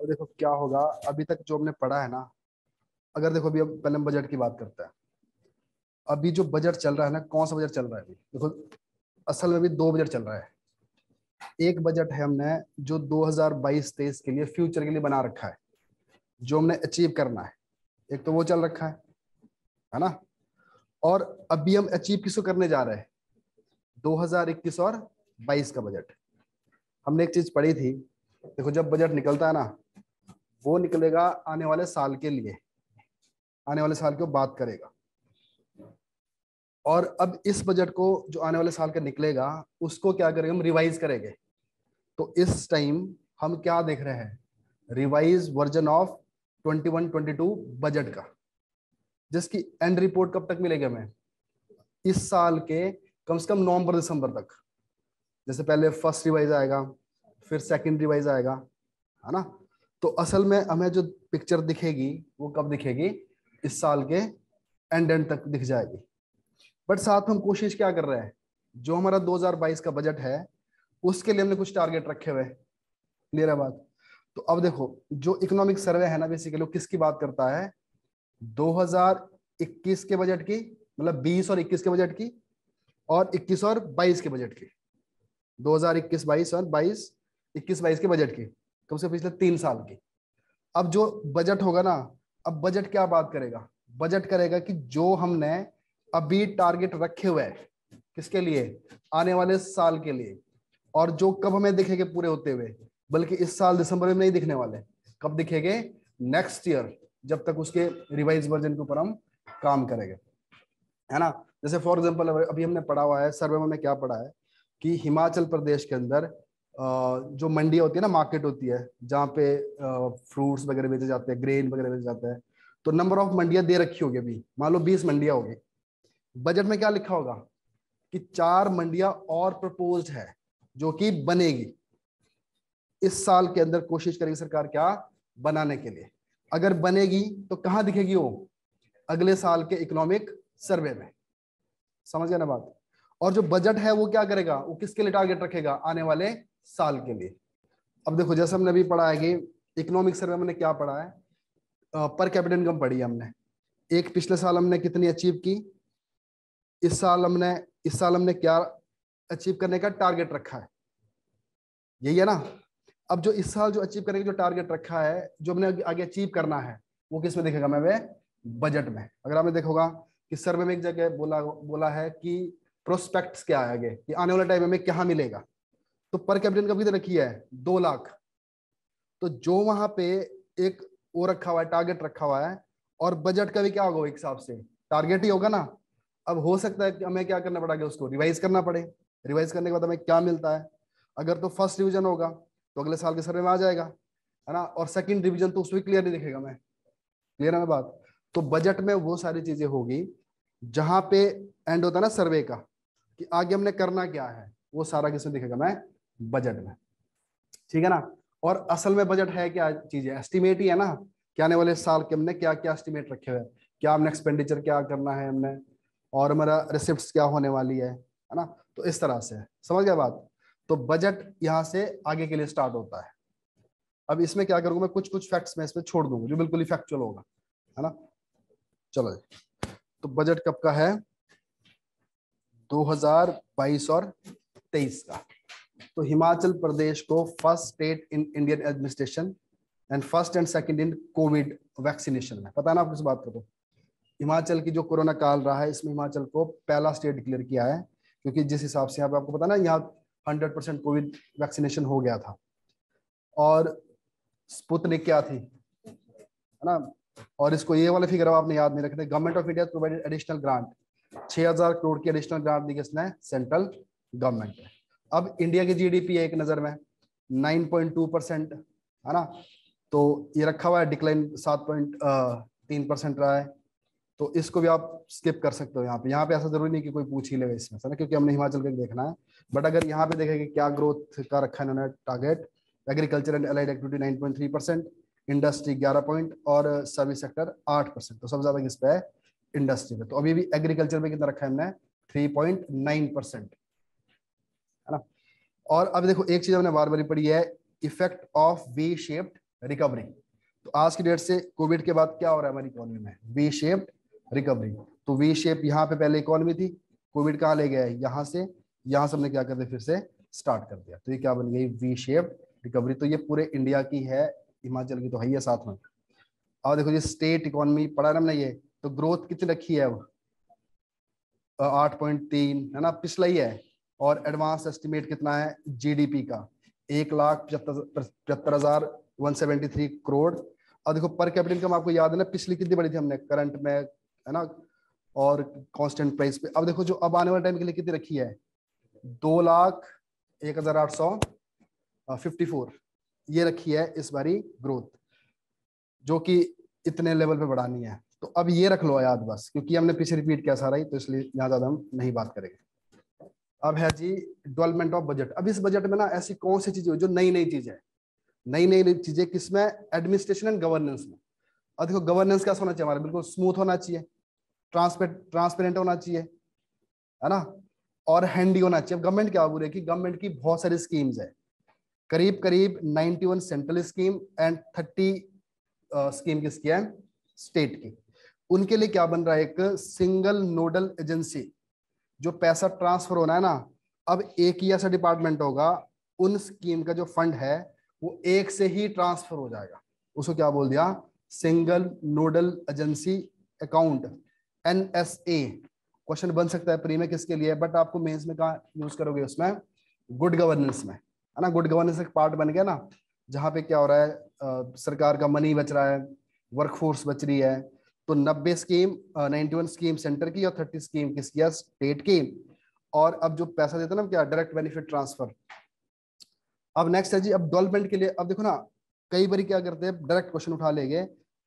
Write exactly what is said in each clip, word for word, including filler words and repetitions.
अब देखो क्या होगा। अभी तक जो हमने पढ़ा है ना, अगर देखो अभी अब पहले हम बजट की बात करते हैं। अभी जो बजट चल रहा है ना, कौन सा बजट चल रहा है अभी देखो, असल में भी दो बजट चल रहा है। एक बजट है हमने जो दो हज़ार बाईस तेईस के लिए फ्यूचर के लिए बना रखा है, जो हमने अचीव करना है, एक तो वो चल रखा है है ना। और अभी हम अचीव किसको करने जा रहे हैं, दो हज़ार इक्कीस और बाईस का बजट। हमने एक चीज पढ़ी थी, देखो जब बजट निकलता है ना, वो निकलेगा आने वाले साल के लिए, आने वाले साल की बात करेगा। और अब इस बजट को जो आने वाले साल का निकलेगा उसको क्या करेंगे, हम रिवाइज करेंगे। तो इस टाइम हम क्या देख रहे हैं, रिवाइज वर्जन ऑफ इक्कीस बाईस बजट का, जिसकी एंड रिपोर्ट कब तक मिलेगी हमें, इस साल के कम से कम नवंबर दिसंबर तक। जैसे पहले फर्स्ट रिवाइज आएगा, फिर सेकंड रिवाइज आएगा, है ना। तो असल में हमें जो पिक्चर दिखेगी वो कब दिखेगी, इस साल के एंड एंड तक दिख जाएगी। बट साथ हम कोशिश क्या कर रहे हैं, जो हमारा दो हज़ार बाईस का बजट है उसके लिए हमने कुछ टारगेट रखे हुए हैं, क्लियर है बात। तो अब देखो जो इकोनॉमिक सर्वे है ना, बेसिकली वो किसकी बात करता है, दो हज़ार इक्कीस के बजट की, मतलब बीस और इक्कीस के बजट की, और इक्कीस और बाईस के बजट की, दो हज़ार इक्कीस बाईस और बाईस इक्कीस बाईस के बजट की, कम से पिछले तीन साल की। अब जो बजट होगा ना, अब बजट क्या बात करेगा, बजट करेगा कि जो हमने अभी टारगेट रखे हुए हैं किसके लिए, आने वाले साल के लिए, और जो कब हमें दिखेंगे पूरे होते हुए, बल्कि इस साल दिसंबर में नहीं दिखने वाले, कब दिखेंगे, नेक्स्ट ईयर, जब तक उसके रिवाइज वर्जन के ऊपर हम काम करेंगे, है ना। जैसे फॉर एग्जांपल अभी हमने पढ़ा हुआ है सर्वे में, हमने क्या पढ़ा है कि हिमाचल प्रदेश के अंदर जो मंडी होती है ना, मार्केट होती है, जहाँ पे फ्रूट्स वगैरह बेचे जाते हैं, ग्रेन वगैरह बेचे जाते हैं, तो नंबर ऑफ मंडियाँ दे रखी होगी, अभी मान लो बीस मंडियाँ होगी। बजट में क्या लिखा होगा कि चार मंडिया और प्रपोज्ड है जो कि बनेगी इस साल के अंदर, कोशिश करेगी सरकार क्या बनाने के लिए। अगर बनेगी तो कहाँ दिखेगी वो, अगले साल के इकोनॉमिक सर्वे में, समझ गए ना बात। और जो बजट है वो क्या करेगा, वो किसके लिए टारगेट रखेगा, आने वाले साल के लिए। अब देखो जैसे हमने अभी पढ़ा है कि इकोनॉमिक सर्वे में हमने क्या पढ़ा है, पर कैपिटा इनकम पढ़ी है हमने, एक पिछले साल हमने कितनी अचीव की, इस साल हमने इस साल हमने क्या अचीव करने का टारगेट रखा है, यही है ना। अब जो इस साल जो अचीव करने का जो टारगेट रखा है, जो हमने आगे अचीव करना है, वो किस में दिखेगा हमें, वे बजट में। अगर आपने देखोगा कि सर्वे में एक जगह बोला बोला है कि प्रोस्पेक्ट्स क्या है आगे, कि आने वाले टाइम में क्या मिलेगा, तो पर कैपिटा इनकम कितनी रखी है, दो लाख। तो जो वहां पे एक वो रखा हुआ है, टारगेट रखा हुआ है, और बजट का भी क्या होगा, एक हिसाब से टारगेट ही होगा ना। अब हो सकता है कि हमें क्या करना पड़ेगा, उसको रिवाइज करना पड़े, रिवाइज करने के बाद हमें क्या मिलता है, अगर तो फर्स्ट रिवीजन होगा तो अगले साल के सर्वे में आ जाएगा, है ना, और सेकंड रिवीजन तो उसमें क्लियर नहीं दिखेगा हमें, क्लियर है ना बात। तो बजट में वो सारी चीजें होगी जहां पे एंड होता है ना सर्वे का, कि आगे हमने करना क्या है, वो सारा किसमें दिखेगा हमें, बजट में, ठीक है ना। और असल में बजट है क्या चीजें, एस्टिमेट ही है ना, कि आने वाले साल के हमने क्या क्या एस्टिमेट रखे हुए हैं, क्या हमने एक्सपेंडिचर क्या करना है हमने, और हमारा रिसिप्ट क्या होने वाली है, है ना। तो इस तरह से, समझ गया बात। तो बजट यहाँ से आगे के लिए स्टार्ट होता है। अब इसमें क्या करूँगा मैं, कुछ कुछ फैक्ट्स मैं इसमें छोड़ दूंगा जो बिल्कुल ही फैक्चुअल होगा, है ना। चलो जी, तो बजट कब का है, दो हज़ार बाईस और तेईस का। तो हिमाचल प्रदेश को first state in Indian administration and first and second in covid vaccination में, पता ना आप किस बात करो। हिमाचल की जो कोरोना काल रहा है, इसमें हिमाचल को पहला स्टेट डिक्लेयर किया है, क्योंकि जिस हिसाब से यहाँ पे आपको पता ना, यहाँ सौ परसेंट कोविड वैक्सीनेशन हो गया था, और स्पुतनिक क्या थी, है ना। और इसको ये वाले फिगर आपने याद नहीं रखते, government of India provided additional grant, छह हज़ार करोड़ की एडिशनल ग्रांट दी किसने, सेंट्रल गवर्नमेंट। अब इंडिया की जीडीपी है एक नज़र में नाइन पॉइंट टू परसेंट, है ना। तो ये रखा हुआ है डिक्लाइन सात पॉइंट तीन परसेंट रहा है, तो इसको भी आप स्किप कर सकते हो। यहाँ पे यहाँ पे ऐसा जरूरी नहीं कि कोई पूछ ही ले इसमें, है ना, क्योंकि हमने हिमाचल का देखना है। बट अगर यहाँ पे देखेंगे क्या ग्रोथ का रखा है इन्होंने target, agriculture and allied activity nine point three percent, industry ग्यारह पॉइंट, और सर्विस सेक्टर आठ परसेंट। तो सबसे ज्यादा किस पे है, इंडस्ट्री पे। तो अभी भी एग्रीकल्चर में कितना रखा है हमने, थ्री पॉइंट नाइन परसेंट, है ना। और अब देखो एक चीज हमने बार बार पढ़ी है, effect of V shaped recovery. तो आज की डेट से कोविड के बाद क्या हो रहा है हमारी इकोनॉमी में? V shaped recovery. तो वी शेप यहाँ पे पहले इकोनॉमी थी, कोविड कहाँ ले गया है? यहाँ से, यहाँ से हमने क्या कर दिया? फिर से स्टार्ट कर दिया। तो ये क्या बन गई? V shaped recovery. तो ये पूरे इंडिया की है, हिमाचल की तो है ही है साथ में। और देखो ये स्टेट इकोनॉमी पढ़ा ना हमने, ये तो ग्रोथ कितनी रखी है अब? आठ पॉइंट तीन है ना, पिछला ही है। और एडवांस एस्टिमेट कितना है जीडीपी का? एक लाख पचहत्तर हजार वन सेवेंटी थ्री करोड़। और देखो पर कैपिटल इनकम आपको याद है ना पिछली कितनी बढ़ी थी हमने करंट में, है ना, और कांस्टेंट प्राइस पे। अब देखो जो अब आने वाले टाइम के लिए कितनी रखी है? दो लाख एक हजार आठ सौ फिफ्टी फोर ये रखी है इस बारी ग्रोथ, जो कि इतने लेवल पे बढ़ानी है। तो अब ये रख लो याद बस, क्योंकि हमने पीछे रिपीट किया सारा ही, तो इसलिए यहाँ ज्यादा हम नहीं बात करेंगे। अब है जी डेवलपमेंट ऑफ बजट। अब इस बजट में ना ऐसी कौन सी चीजें जो नई नई चीजें, नई नई चीजें किसमें? एडमिनिस्ट्रेशन एंड गवर्नेंस में। और देखो गवर्नेंस कैसा होना चाहिए हमारा? बिल्कुल स्मूथ होना चाहिए, ट्रांसपेरेंट होना चाहिए, है ना, और हैंडी होना चाहिए। अब गवर्नमेंट क्या बोल रही है कि गवर्नमेंट की बहुत सारी स्कीम्स है, करीब करीब ninety one central scheme and thirty scheme किसकी है? स्टेट की। उनके लिए क्या बन रहा है? एक सिंगल नोडल एजेंसी। जो पैसा ट्रांसफर होना है ना, अब एक ही ऐसा डिपार्टमेंट होगा, उन स्कीम का जो फंड है वो एक से ही ट्रांसफर हो जाएगा। उसको क्या बोल दिया? Single nodal agency account, NSA. Question बन सकता है प्री में किसके लिए, बट आपको मेंस में कहाँ यूज करोगे? उसमें गुड गवर्नेंस में, है ना। गुड गवर्नेंस एक पार्ट बन गया ना, जहाँ पे क्या हो रहा है? आ, सरकार का मनी बच रहा है, वर्कफोर्स बच रही है। तो नब्बे स्कीम, इक्यानवे स्कीम सेंटर की और तीस स्कीम किसकी है? स्टेट की। और अब जो पैसा देते हैं ना क्या, डायरेक्ट बेनिफिट ट्रांसफर। अब नेक्स्ट है जी, अब डेवलपमेंट के लिए। अब देखो ना कई बार क्या करते हैं, डायरेक्ट क्वेश्चन उठा लेंगे,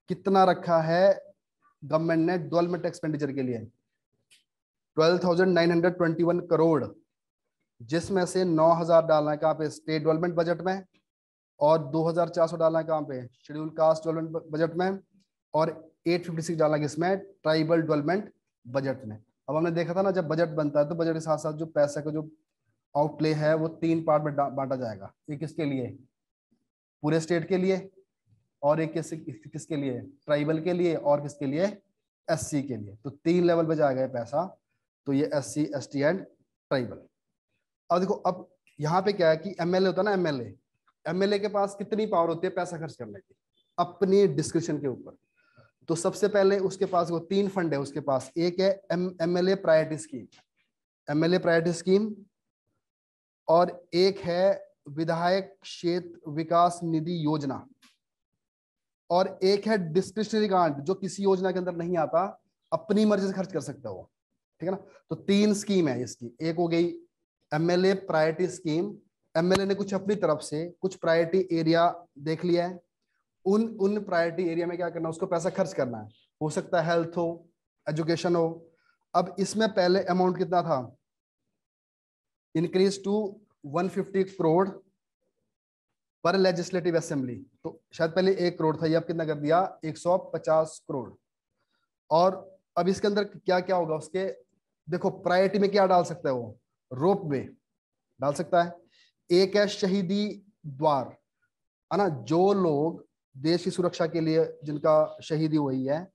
कितना रखा है गवर्नमेंट ने डेवलपमेंट एक्सपेंडिचर के लिए? बारह हज़ार नौ सौ इक्कीस करोड़, जिसमें से नौ हज़ार डालना है कहाँ पे? स्टेट डेवलपमेंट बजट में। और दो हज़ार चार सौ डालना है कहाँ पे? शेड्यूल कास्ट डेवलपमेंट बजट में। और आठ सौ छप्पन डालना किसमें? ट्राइबल डेवलपमेंट बजट में। अब हमने देखा था ना जब बजट बनता है तो बजट के साथ साथ जो पैसा का जो आउटले है वो तीन पार्ट में बांटा जाएगा। एक किसके लिए? पूरे स्टेट के लिए, और एक किस किसके लिए? ट्राइबल के लिए, और किसके लिए? एससी के लिए। तो तीन लेवल पे जाएगा ये पैसा। तो ये एससी, एसटी एंड ट्राइबल। अब देखो अब यहाँ पे क्या है कि एमएलए होता है ना, एमएलए एमएलए के पास कितनी पावर होती है पैसा खर्च करने की? अपनी डिस्क्रिप्शन के ऊपर। तो सबसे पहले उसके पास वो तीन फंड है उसके पास। एक है MLA priority scheme, MLA priority scheme. और एक है विधायक क्षेत्र विकास निधि योजना। और एक है डिस्क्रिशनरी ग्रांट, जो किसी योजना के अंदर नहीं आता, अपनी मर्जी से खर्च कर सकता है वो, ठीक है ना। तो तीन स्कीम है इसकी। एक हो गई एमएलए प्रायोरिटी स्कीम, एमएलए ने कुछ अपनी तरफ से कुछ प्रायोरिटी एरिया देख लिया है, उन उन प्रायोरिटी एरिया में क्या करना है उसको? पैसा खर्च करना है। हो सकता है हेल्थ हो, एजुकेशन हो। अब इसमें पहले अमाउंट कितना था? इंक्रीज टू एक सौ पचास करोड़ पर लेजिस्लेटिव असेंबली। तो शायद पहले एक करोड़ था, ये अब कितना कर दिया? एक सौ पचास करोड़। और अब इसके अंदर क्या क्या होगा उसके? देखो प्रायोरिटी में क्या डाल सकता है वो? रोप वे डाल सकता है। एक है शहीदी द्वार, है ना, जो लोग देश की सुरक्षा के लिए जिनका शहीदी हुई है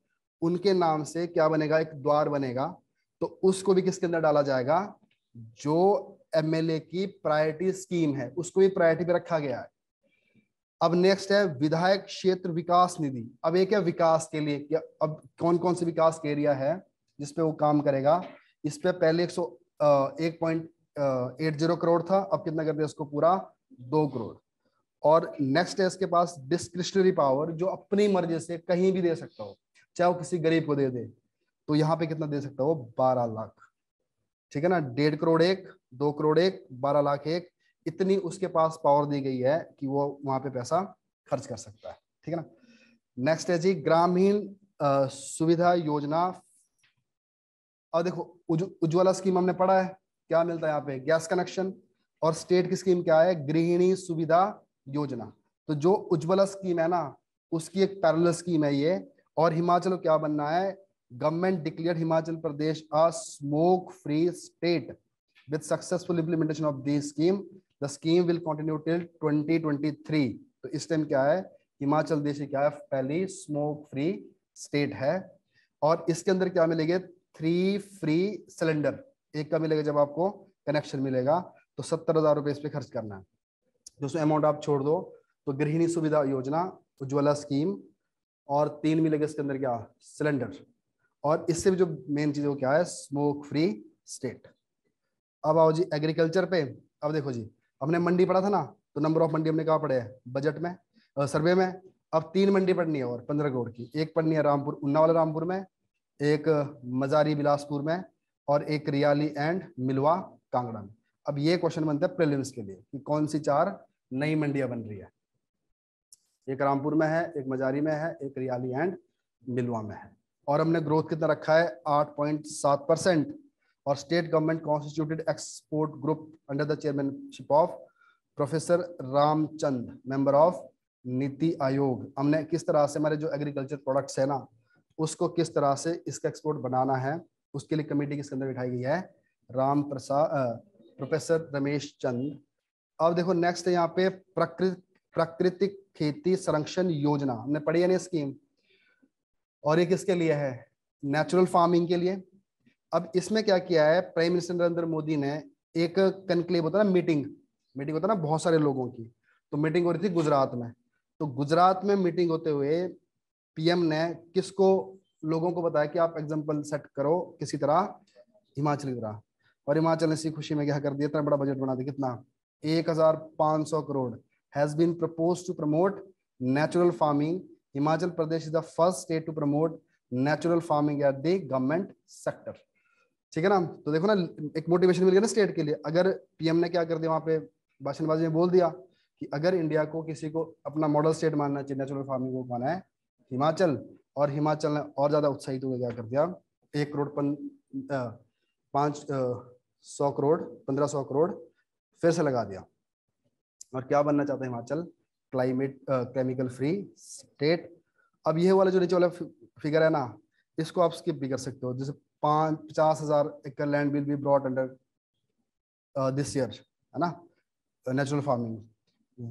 उनके नाम से क्या बनेगा? एक द्वार बनेगा। तो उसको भी किसके अंदर डाला जाएगा? जो एमएलए की प्रायोरिटी स्कीम है उसको भी प्रायोरिटी पे रखा गया है। अब नेक्स्ट है विधायक क्षेत्र विकास निधि। अब एक है विकास के लिए कि अब कौन कौन से विकास के एरिया है जिसपे वो काम करेगा। इस पे पहले एक सौ एक पॉइंट एट जीरो करोड़ था, अब कितना कर दिया उसको? पूरा दो करोड़। और नेक्स्ट है इसके पास डिस्क्रिशनरी पावर, जो अपनी मर्जी से कहीं भी दे सकता हो, चाहे वो किसी गरीब को दे दे। तो यहाँ पे कितना दे सकता हो? बारह लाख, ठीक है ना। डेढ़ करोड़ एक, दो करोड़ एक, बारह लाख एक, इतनी उसके पास पावर दी गई है कि वो वहां पे पैसा खर्च कर सकता है, ठीक है ना। नेक्स्ट है जी ग्रामीण सुविधा योजना। और देखो उज्ज्वला स्कीम हमने पढ़ा है, क्या मिलता है यहाँ पे? Gas connection. और स्टेट की स्कीम क्या है? गृहिणी सुविधा योजना। तो जो उज्ज्वला स्कीम है ना उसकी एक पैरेलल स्कीम है ये। और हिमाचल को क्या बनना है? Government declared Himachal Pradesh a smoke free state with successful implementation of this scheme. The scheme will continue till twenty twenty-three। तो इस टाइम क्या है? हिमाचल प्रदेश क्या है, पहली स्मोक फ्री स्टेट है। और इसके अंदर क्या मिलेगा, थ्री फ्री सिलेंडर, एक का मिलेगा जब आपको कनेक्शन मिलेगा तो सत्तर हजार रुपये इस पर खर्च करना है। दोस्तों अमाउंट आप छोड़ दो तो गृहिणी सुविधा योजना, उज्ज्वला स्कीम, और तीन मिलेगा इसके अंदर क्या, सिलेंडर। और इससे भी जो मेन चीज वो क्या है, स्मोक फ्री स्टेट। अब आओ जी एग्रीकल्चर पे। अब देखो जी हमने मंडी पढ़ा था ना, तो नंबर ऑफ मंडी हमने कहा पढ़े हैं, बजट में सर्वे में। अब तीन मंडी पढ़नी है और पंद्रह करोड़ की, एक पढ़नी है रामपुर उन्ना वाला रामपुर में, एक मजारी बिलासपुर में, और एक रियाली एंड मिलवा कांगड़ा में। अब ये क्वेश्चन बनता है प्रीलिम्स के लिए कि कौन सी चार नई मंडियां बन रही है, एक रामपुर में है, एक मजारी में है, एक रियाली एंड मिलवा में है। और हमने ग्रोथ कितना रखा है, आठ पॉइंट सात परसेंट। और state government constituted export group under the chairmanship of professor Ramchand, member of नीति आयोग। हमने किस तरह से हमारे जो एग्रीकल्चर प्रोडक्ट्स है ना, उसको किस तरह से इसका एक्सपोर्ट बनाना है, उसके लिए कमेटी किसके अंदर बिठाई गई है, राम प्रसाद प्रोफेसर रमेश चंद। अब देखो नेक्स्ट है यहाँ पे प्रकृति प्राकृतिक खेती संरक्षण योजना, हमने पढ़ी है ना स्कीम। और ये किसके लिए है, नेचुरल फार्मिंग के लिए। अब इसमें क्या किया है, प्राइम मिनिस्टर नरेंद्र मोदी ने एक कंक्लेव होता है ना, मीटिंग मीटिंग होता है ना बहुत सारे लोगों की, तो मीटिंग हो रही थी गुजरात में। तो गुजरात में मीटिंग होते हुए पीएम ने किसको, लोगों को बताया कि आप एग्जाम्पल सेट करो किसी तरह, हिमाचल की तरह। और हिमाचल ने इसी खुशी में क्या कर दिया, इतना बड़ा बजट बना दिया, कितना एक हजार पाँच सौ crore has been proposed to promote natural farming. Himachal Pradesh is the first state to promote natural farming at the government sector. ठीक है ना, तो देखो ना एक मोटिवेशन मिल गया ना स्टेट के लिए। अगर पीएम ने क्या कर दिया, वहां पे भाषणबाजी में बोल दिया कि अगर इंडिया को किसी को अपना मॉडल स्टेट मानना चाहिए, नेचुरल फार्मिंग को माना है हिमाचल। और हिमाचल ने और ज्यादा उत्साहित होकर क्या कर दिया, एक करोड़ पाँच सौ करोड़ पंद्रह सौ करोड़ फिर से लगा दिया। और क्या बनना चाहता है Himachal, climate chemical free state. अब यह वाला जो नीचे वाला फिगर है ना, इसको आप स्किप भी कर सकते हो। जैसे पाँच पचास हजार एकड़ land will be brought under this year, है ना, natural farming.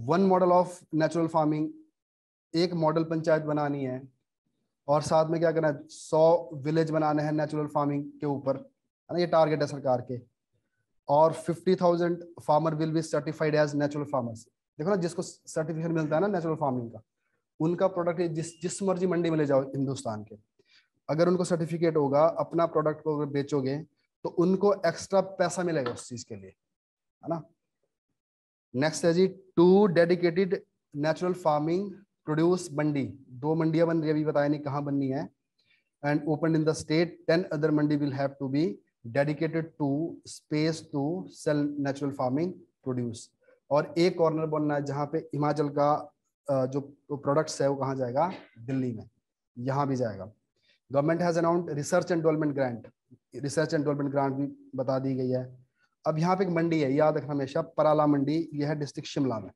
One model of natural farming, एक मॉडल पंचायत बनानी है और साथ में क्या करना है, सौ विलेज बनाने हैं नेचुरल फार्मिंग के ऊपर, है ना, ये टारगेट है सरकार के। और fifty thousand farmer will be certified as natural farmers. देखो ना जिसको सर्टिफिकेशन मिलता है ना नेचुरल फार्मिंग का, उनका प्रोडक्ट जिस जिस मर्जी मंडी में ले जाओ हिंदुस्तान के, अगर उनको सर्टिफिकेट होगा, अपना प्रोडक्ट को अगर बेचोगे तो उनको एक्स्ट्रा पैसा मिलेगा उस चीज के लिए, है ना। नेक्स्ट है जी two dedicated natural farming produce mandi, दो मंडियां बन रही है, अभी बताया नहीं कहाँ बननी है। And open in the state ten other mandi will have to be dedicated to space to sell natural farming produce. और एक कॉर्नर बनना है जहाँ पे हिमाचल का जो प्रोडक्ट्स है वो कहाँ जाएगा, दिल्ली में, यहाँ भी जाएगा। Government has announced research and development grant, research and development grant भी बता दी गई है। अब यहाँ पे एक मंडी है, याद रखना हमेशा, पराला मंडी, यह है डिस्ट्रिक्ट शिमला में,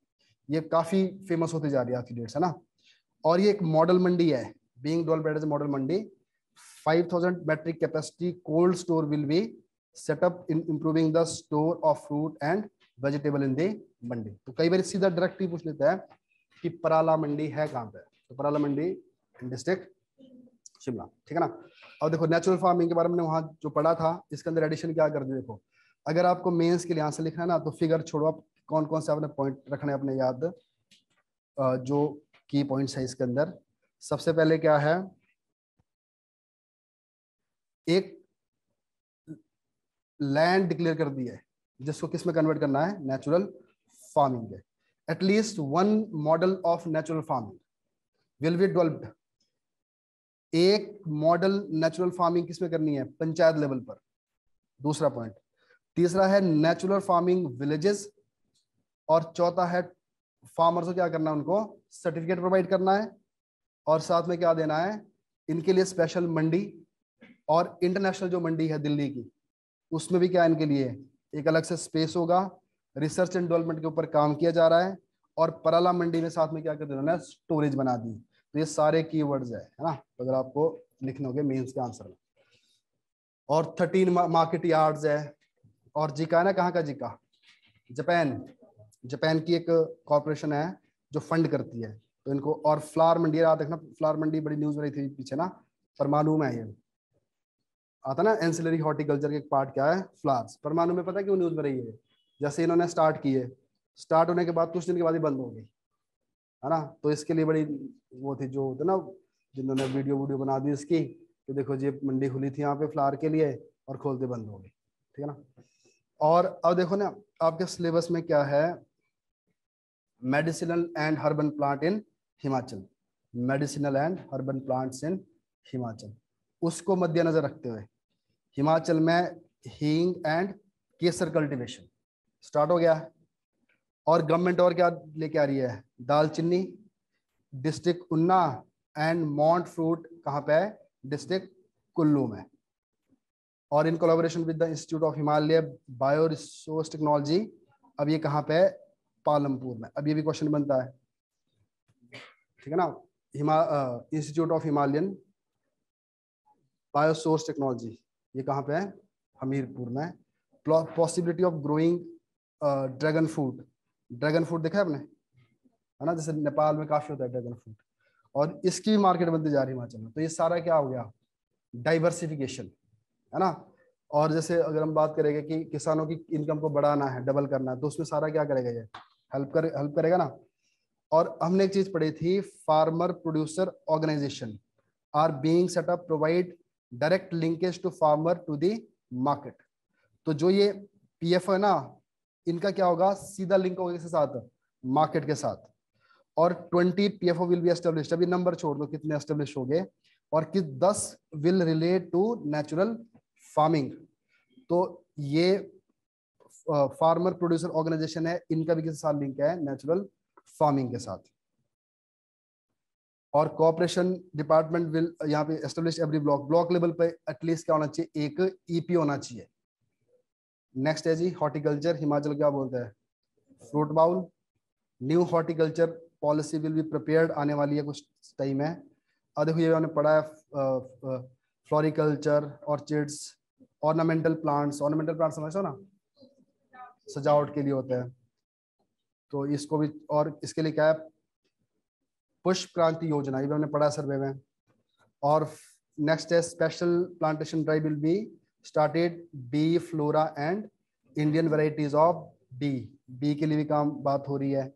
ये काफ़ी फेमस होती जा रही है आज की डेट, है ना। और ये एक मॉडल मंडी है, being developed as model mandi. five thousand metric capacity cold store will be set up in improving the store of fruit and vegetable in the mandi. तो कई बार सीधा डायरेक्ट ही पूछ लेता है कि पराला मंडी है कहाँ पे, तो पराला मंडी डिस्ट्रिक्ट शिमला, ठीक है ना। अब देखो नेचुरल फार्मिंग के बारे में वहाँ जो पढ़ा था, इसके अंदर एडिशन क्या कर दिया। देखो अगर आपको मेंस के लिए यहाँ से लिखना है ना, तो फिगर छोड़ो, आप कौन कौन से आपने पॉइंट रखने अपने याद, जो की पॉइंट्स है इसके अंदर। सबसे पहले क्या है, एक लैंड डिक्लेयर कर दी है जिसको किस में कन्वर्ट करना है, नेचुरल फार्मिंग है। At least one model of natural farming will be developed, एक मॉडल नेचुरल फार्मिंग किस में करनी है, पंचायत लेवल पर। दूसरा पॉइंट, तीसरा है नेचुरल फार्मिंग विलेजेस। और चौथा है फार्मर्स को क्या करना है, उनको सर्टिफिकेट प्रोवाइड करना है, और साथ में क्या देना है, इनके लिए स्पेशल मंडी। और इंटरनेशनल जो मंडी है दिल्ली की, उसमें भी क्या इनके लिए एक अलग से स्पेस होगा। रिसर्च एंड डेवलपमेंट के ऊपर काम किया जा रहा है, और पराला मंडी में साथ में क्या करते हैं, स्टोरेज बना दी। तो ये सारे कीवर्ड्स है, है ना, अगर आपको लिखने होंगे मेंस के आंसर में। और थर्टीन मार्केट यार्ड्स है। और जिका है ना, कहाँ का जिका, जापान, जापान की एक कॉरपोरेशन है जो फंड करती है। तो इनको, और फ्लावर मंडी रहा देखना, फ्लावर मंडी बड़ी न्यूज हो रही थी पीछे ना, परमाणु में ये आता ना एंसिलरी हॉर्टिकल्चर के पार्ट क्या है, फ्लावर्स। परमाणु में पता है क्यों न्यूज में रही है, जैसे इन्होंने स्टार्ट किए, स्टार्ट होने के बाद कुछ दिन के बाद ही बंद हो गई है ना, तो इसके लिए बड़ी वो थी जो होते ना, जिन्होंने वीडियो वीडियो बना दी इसकी, तो देखो जी मंडी खुली थी यहाँ पे फ्लावर के लिए और खोलते बंद हो गई, ठीक है ना। और अब देखो ना आपके सिलेबस में क्या है, medicinal and herbal plant in Himachal, medicinal and herbal plants in Himachal, उसको मद्देनजर रखते हुए हिमाचल में हींग एंड केसर कल्टीवेशन स्टार्ट हो गया है। और गवर्नमेंट और क्या लेके आ रही है, दालचीनी, डिस्ट्रिक्ट उन्ना एंड मॉन्ट फ्रूट, कहाँ पे है, डिस्ट्रिक्ट कुल्लू में। और in collaboration with the institute of Himalaya bio resource technology, अब ये कहाँ पे, पालमपुर में। अब ये भी क्वेश्चन बनता है, ठीक है ना, हिमा institute of Himalayan bio source technology, ये कहाँ पे है, हमीरपुर में। Possibility of growing dragon fruit, dragon fruit देखा है आपने है ना, जैसे नेपाल में काफी होता है ड्रैगन फ्रूट, और इसकी भी मार्केट बनती जा रही है हिमाचल में। तो ये सारा क्या हो गया, डाइवर्सिफिकेशन है ना। और जैसे अगर हम बात करेंगे कि किसानों की इनकम को बढ़ाना है, डबल करना है, तो उसमें सारा क्या करेगा, ये हेल्प कर हेल्प करेगा ना। और हमने एक चीज पढ़ी थी, farmer producer organisation are being set up provide direct linkage to farmer to the market. तो जो ये पीएफ है ना, इनका क्या होगा, सीधा लिंक होगा इसके साथ, मार्केट के साथ। और twenty PFO will be established, अभी नंबर छोड़ दो कितने एस्टेब्लिश हो गए, और किस this will relate to natural farming. तो ये फार्मर प्रोड्यूसर ऑर्गेनाइजेशन है, इनका भी किसके साथ लिंक है, नेचुरल फार्मिंग के साथ। और कोऑपरेशन डिपार्टमेंट विल यहाँ पे establish every block, block level पे एटलीस्ट क्या होना चाहिए, एक ईपी होना चाहिए। नेक्स्ट है जी हॉर्टिकल्चर, हिमाचल क्या बोलता है, fruit bowl. New horticulture policy will be prepared, आने वाली है कुछ टाइम है। और देखो ये हमने पढ़ा है floriculture, orchids, ornamental plants, ornamental plant समझो ना, सजावट के लिए होते हैं, तो इसको भी। और इसके लिए क्या है, पुष्प क्रांति योजना, ये भी हमने पढ़ा सर्वे में। और नेक्स्ट है special plantation drive will be started, bee flora and Indian varieties of bee, bee के लिए भी काम बात हो रही है।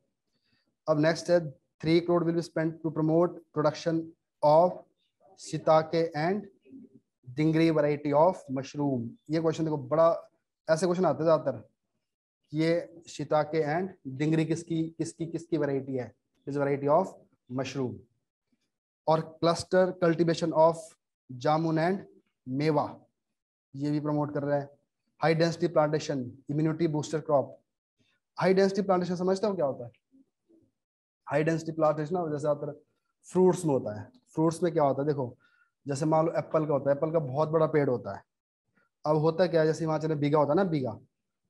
अब नेक्स्ट है three crore will be spend to promote production of shiitake and dhingri variety of mushroom. ये क्वेश्चन देखो बड़ा, ऐसे क्वेश्चन आते ज्यादातर, ये सिताके एंड डिंगरी किसकी किसकी किसकी वैरायटी है, इस वैरायटी ऑफ मशरूम। और cluster cultivation of jamun and mewa, ये भी प्रमोट कर रहा है। High density plantation, immunity booster crop. High density plantation समझते हो क्या होता है, हाई डेंसिटी प्लांटेशन ना जैसे फ्रूट्स में होता है, फ्रूट्स में क्या होता है देखो, जैसे मान लो एप्पल का होता है, एप्पल का बहुत बड़ा पेड़ होता है। अब होता है क्या, जैसे हिमाचल में बीघा होता है ना, बीघा,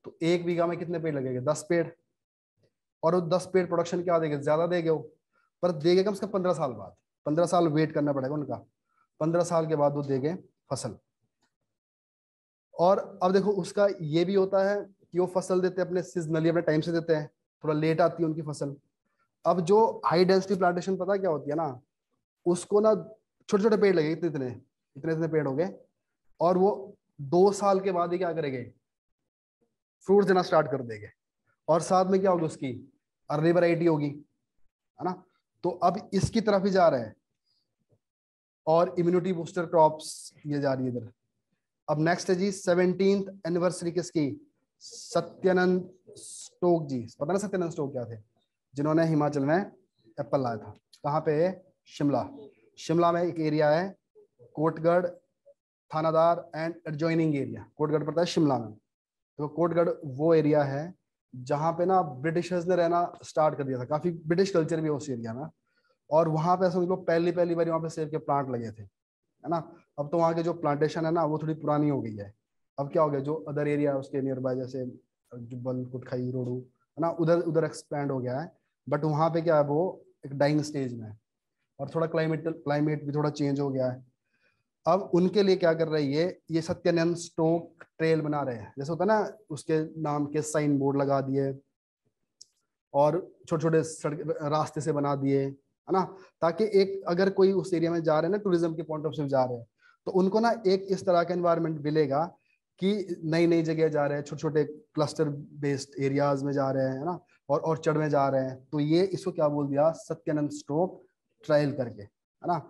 तो एक बीघा में कितने पेड़ लगेंगे, दस पेड़। और वो दस पेड़ प्रोडक्शन क्या देंगे, ज्यादा देंगे वो, पर देंगे कम से कम पंद्रह साल बाद, पंद्रह साल वेट करना पड़ेगा उनका, पंद्रह साल के बाद वो देंगे फसल। और अब देखो उसका ये भी होता है कि वो फसल देते हैं अपने सीजनली, अपने टाइम से देते हैं, थोड़ा लेट आती है उनकी फसल। अब जो हाई डेंसिटी प्लांटेशन पता क्या होती है ना, उसको ना छोटे छोटे पेड़ लगे, इतने इतने इतने इतने पेड़ हो गए, और वो दो साल के बाद ही क्या करेंगे, फ्रूट देना स्टार्ट कर देंगे। और साथ में क्या होगी, उसकी अर्ली वैरायटी होगी है ना, तो अब इसकी तरफ ही जा रहे हैं। और इम्यूनिटी बूस्टर क्रॉप्स ये जा रही है इधर। अब नेक्स्ट है जी सेवनटीन्थ एनिवर्सरी किसकी, सत्यानंद स्टोक जी, पता ना सत्यानंद स्टोक क्या थे, जिन्होंने हिमाचल में एप्पल लाया था। कहाँ पे, शिमला, शिमला में एक एरिया है Kotgarh थानादार and adjoining area, Kotgarh पड़ता है शिमला में। तो कोटगढ़ वो एरिया है जहाँ पे ना ब्रिटिशर्स ने रहना स्टार्ट कर दिया था, काफी ब्रिटिश कल्चर भी है उस एरिया में। और वहाँ पे समझ लो पहली पहली बार वहाँ पे सेब के प्लांट लगे थे है ना। अब तो वहाँ के जो प्लांटेशन है ना वो थोड़ी पुरानी हो गई है। अब क्या हो गया, जो अदर एरिया उसके नियर बाय जैसे जुब्बल, कुटखाई, रोडू है ना, उधर उधर एक्सपैंड हो गया है। बट वहाँ पे क्या है, वो एक डाइंग स्टेज में, और थोड़ा क्लाइमेट क्लाइमेट भी थोड़ा चेंज हो गया है। अब उनके लिए क्या कर रही है, ये सत्यानंद स्टोक ट्रेल बना रहे हैं, जैसे होता है ना उसके नाम के साइन बोर्ड लगा दिए, और छोटे छोटे रास्ते से बना दिए, है ना, ताकि एक अगर कोई उस एरिया में जा रहे हैं ना टूरिज्म के पॉइंट ऑफ व्यू जा रहे हैं तो उनको ना एक इस तरह का एनवायरनमेंट मिलेगा कि नई नई जगह जा रहे हैं, छोटे छोटे क्लस्टर बेस्ड एरियाज में जा रहे हैं ना, और ऑर्चर्ड में जा रहे हैं। तो ये इसको क्या बोल दिया, सत्यानंद स्टोक ट्रायल करके, है ना।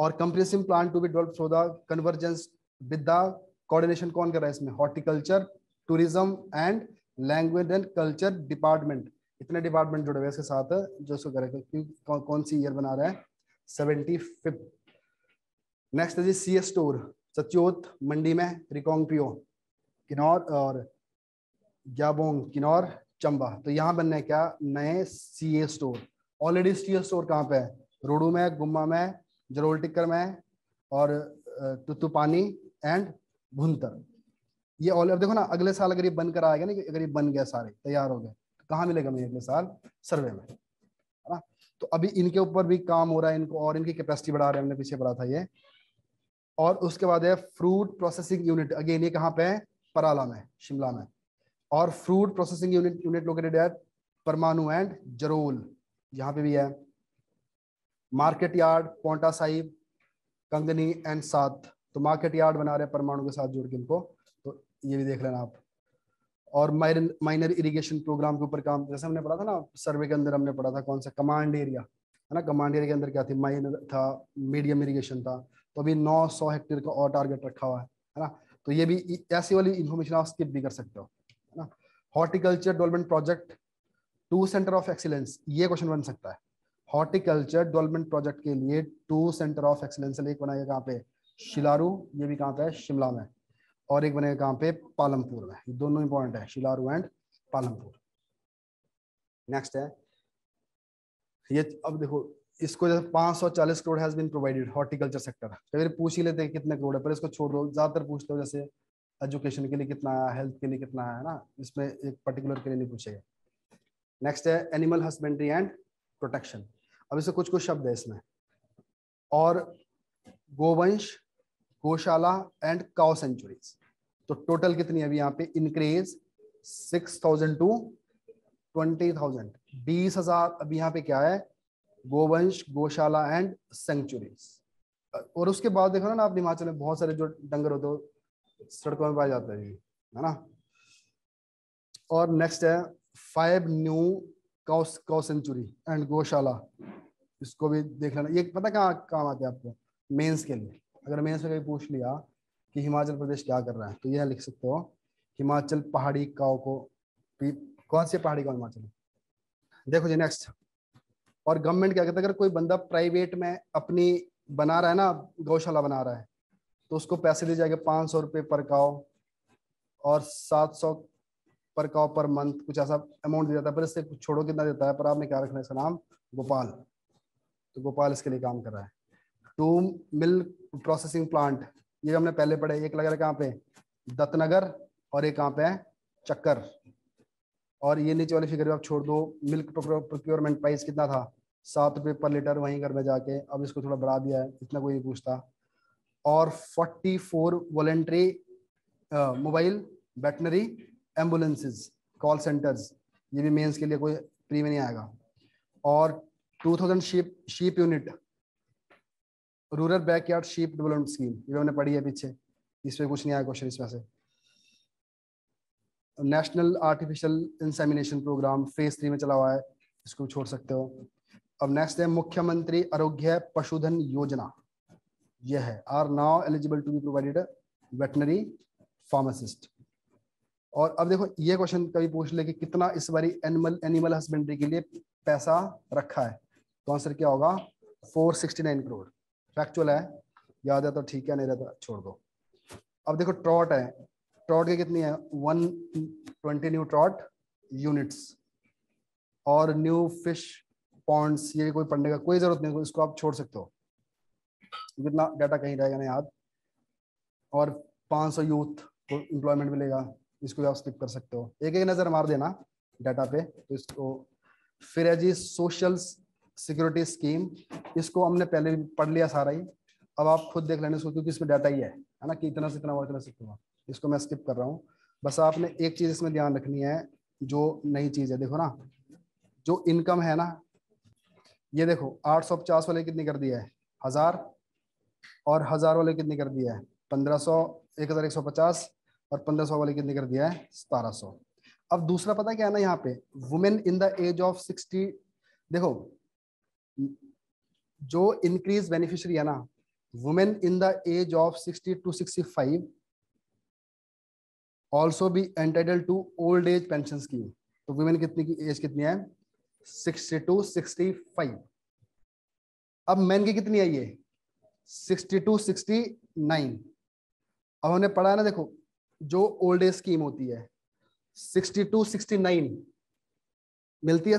और comprehensive plan to be developed through the convergence with the coordination, कौन कर रहा है इसमें, horticulture, tourism and language and culture department, इतने डिपार्टमेंट जुड़े हुए इसके साथ जो इसको करेगा। कौन सी ईयर बना रहा है, सेवेंटी फिफ्थ। नेक्स्ट है जी सी एस टूर, सचोत मंडी में, रिकोंगपियो किन्नौर और ग्याबोंग किन्नौर चंबा। तो यहाँ बनना है क्या, नए C A store. Already C A store कहाँ पे है, रोडू में, गुम्मा में, जरोल टिक्कर में और तुतुपानी एंड भुंतर। ये ऑल देखो ना, अगले साल अगर ये बनकर आएगा ना, अगर ये बन गया सारे तैयार हो गए, कहाँ मिलेगा मुझे अगले साल, सर्वे में, है ना। तो अभी इनके ऊपर भी काम हो रहा है, इनको और इनकी कैपेसिटी बढ़ा रहे हैं, हमने पीछे बढ़ा था ये। और उसके बाद है फ्रूट प्रोसेसिंग यूनिट, अगेन ये कहाँ पे है, पराला में, शिमला में। और fruit processing unit unit located है परमाणु एंड जरोल, यहाँ पे भी है। मार्केट यार्ड पौंटा साहिब, कंगनी एंड सात। तो मार्केट यार्ड बना रहे परमाणु के साथ जोड़ के इनको, तो ये भी देख लेना आप। और माइनर माइनर इरीगेशन प्रोग्राम के ऊपर काम, जैसे हमने पढ़ा था ना सर्वे के अंदर, हमने पढ़ा था कौन सा, कमांड एरिया, है ना। कमांड एरिया के अंदर क्या थी, माइनर था, मीडियम इरीगेशन था। तो अभी नौ सौ हेक्टेयर का और टारगेट रखा हुआ है, है ना। तो ये भी ऐसी वाली इन्फॉर्मेशन आप स्किप भी कर सकते हो, है ना। Horticulture development project to centre of excellence, ये क्वेश्चन बन सकता है। हॉर्टिकल्चर डेवलपमेंट प्रोजेक्ट के लिए टू सेंटर ऑफ एक्सीलेंस, एक बनाएगा कहाँ पे, शिलारू, ये भी कहाँ पे है, शिमला में। और एक बनेगा कहाँ पे, पालमपुर में। ये दोनों इंपॉर्टेंट है, शिलारू एंड पालमपुर। नेक्स्ट है ये, अब देखो इसको, जैसे पाँच सौ चालीस crore has been provided horticulture sector. फिर पूछ ही लेते हैं कितने करोड़ है, पर इसको छोड़ दो, ज्यादातर पूछ लो, जैसे एजुकेशन के लिए कितना आया, हेल्थ के लिए कितना आया, ना, इसमें एक पर्टिकुलर के लिए नहीं पूछेगा। नेक्स्ट है एनिमल हस्बेंड्री एंड प्रोटेक्शन। अब इससे कुछ कुछ शब्द है इसमें, और गोवंश, गौशाला एंड काउ सेंचुरीज। तो टोटल कितनी अभी यहाँ पे increase, six thousand to twenty thousand, बीस हजार अभी यहाँ पे क्या है, गोवंश, गौशाला एंड सेंचुरीज। और उसके बाद देखो ना आप, हिमाचल में बहुत सारे जो डंगर होते हो सड़कों में पाए जाते हैं, है ना। और नेक्स्ट है five new cow sanctuary and gaushala, इसको भी देख लेना। ये पता कहाँ काम आते हैं आपको, मेंस के लिए। अगर मेंस में कभी पूछ लिया कि हिमाचल प्रदेश क्या कर रहा है, तो यह लिख सकते हो, हिमाचल पहाड़ी काउ को, कौन सी पहाड़ी काउ हिमाचल। देखो जी नेक्स्ट, और गवर्नमेंट क्या कहता है, अगर कोई बंदा प्राइवेट में अपनी बना रहा है ना, गौशाला बना रहा है, तो उसको पैसे दिए जाएंगे पाँच सौ रुपये पर काओ और सात सौ पर काओ पर मंथ, कुछ ऐसा अमाउंट दिया जाता है। पर इससे कुछ छोड़ो कितना देता है, पर आपने क्या रखना है, इसका नाम गोपाल। तो गोपाल इसके लिए काम कर रहा है। टू मिल्क प्रोसेसिंग प्लांट, ये हमने पहले पढ़े, एक लग रहा है कहाँ पे, दत्तनगर, और एक कहाँ पे है, चक्कर। और ये नीचे वाली फिगर आप छोड़ दो। मिल्क प्रोक्योरमेंट प्राइस कितना था, सात रुपये पर लीटर, वहीं घर में जाके, अब इसको थोड़ा बढ़ा दिया है, इतना कोई नहीं पूछता। और चौवालीस voluntary mobile veterinary ambulances, call centres, ये भी मेंस के लिए कोई प्री में नहीं आएगा। और दो हज़ार sheep sheep unit, rural backyard sheep development scheme, ये हमने पढ़ी है पीछे, इसमें कुछ नहीं आया क्वेश्चन इसमें से। National artificial insemination programme phase three में चला हुआ है, इसको छोड़ सकते हो। अब नेक्स्ट है मुख्यमंत्री आरोग्य पशुधन योजना, यह है are now eligible to be provided veterinary pharmacist. और अब देखो ये क्वेश्चन कभी पूछ ले कि कितना इस बारी एनिमल एनिमल हस्बेंड्री के लिए पैसा रखा है, तो आंसर क्या होगा, चार सौ उनहत्तर करोड़। फैक्चुअल है, याद है तो ठीक है, नहीं रहता छोड़ दो। अब देखो ट्रॉट है, ट्रॉट के कितनी है, एक सौ बीस न्यू ट्रॉट यूनिट्स। और न्यू फिश पॉन्ड्स, ये कोई पढ़ने का कोई जरूरत नहीं, इसको आप छोड़ सकते हो, जितना डाटा कहीं रहेगा नहीं याद। और पाँच सौ यूथ को एम्प्लॉयमेंट मिलेगा, इसको आप स्किप कर सकते हो, एक एक नज़र मार देना डाटा पे। तो इसको फिर है जी सोशल सिक्योरिटी स्कीम, इसको हमने पहले पढ़ लिया सारा ही, अब आप खुद देख लेना इसको, क्योंकि इसमें डाटा ही है, है ना, कि इतना से इतना और इतना से इतना, इसको मैं स्किप कर रहा हूँ। बस आपने एक चीज़ इसमें ध्यान रखनी है, जो नई चीज़ है, देखो ना जो इनकम है ना, ये देखो आठ सौ पचास वाले कितनी कर दिया है हजार, और हजार वाले कितनी कर दिया है पंद्रह सौ, एक हजार एक सौ पचास, और पंद्रह सौ वाले कितनी कर दिया है सतारह सौ। अब दूसरा पता क्या है ना, यहाँ पे women in the age of sixty, देखो जो इंक्रीज बेनिफिशियरी है ना, women in the age of sixty to sixty five also be entitled to old age pension scheme. तो वुमेन कितनी की एज कितनी है सिक्सटी टू सिक्सटी फाइव। अब मैन की कितनी आई है सिक्सटी टू सिक्सटी नाइन। अब हमने पढ़ा है ना, देखो जो ओल्ड एज स्कीम होती है सिक्सटी टू सिक्सटी नाइन मिलती है,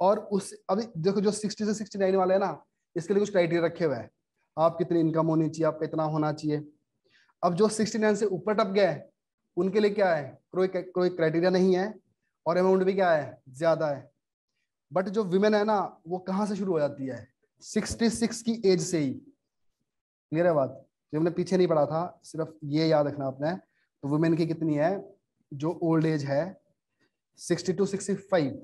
और उस अभी देखो जो सिक्सटी से सिक्सटी नाइन वाला है ना, इसके लिए कुछ क्राइटेरिया रखे हुए हैं, आप कितनी इनकम होनी चाहिए, आपका इतना होना चाहिए। अब जो सिक्सटी नाइन से ऊपर टप गया है उनके लिए क्या है, कोई कोई क्राइटेरिया नहीं है, और अमाउंट भी क्या है ज्यादा है। बट जो विमेन है ना, वो कहाँ से शुरू हो जाती है सिक्सटी सिक्स की एज से ही। क्लियर है बात, जो हमने पीछे नहीं पढ़ा था, सिर्फ ये याद रखना आपने। तो वुमेन की कितनी है जो ओल्ड एज है सिक्सटी टू सिक्सटी फाइव,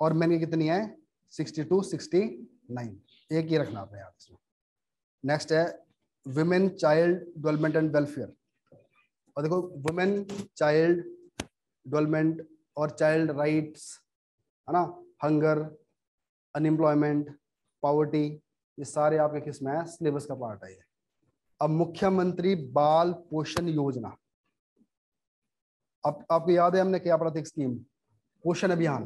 और मैन की कितनी है सिक्सटी टू सिक्सटी नाइन। एक ये रखना आपने याद इसमें। नेक्स्ट है women child development and welfare. और देखो वुमेन चाइल्ड डेवलपमेंट और चाइल्ड राइट्स है ना, हंगर, अनएम्प्लॉयमेंट, पावर्टी, ये सारे आपके किस में है, सिलेबस का पार्ट है। अब मुख्यमंत्री बाल पोषण योजना, अब आपको याद है हमने क्या पढ़ा था एक स्कीम, पोषण अभियान,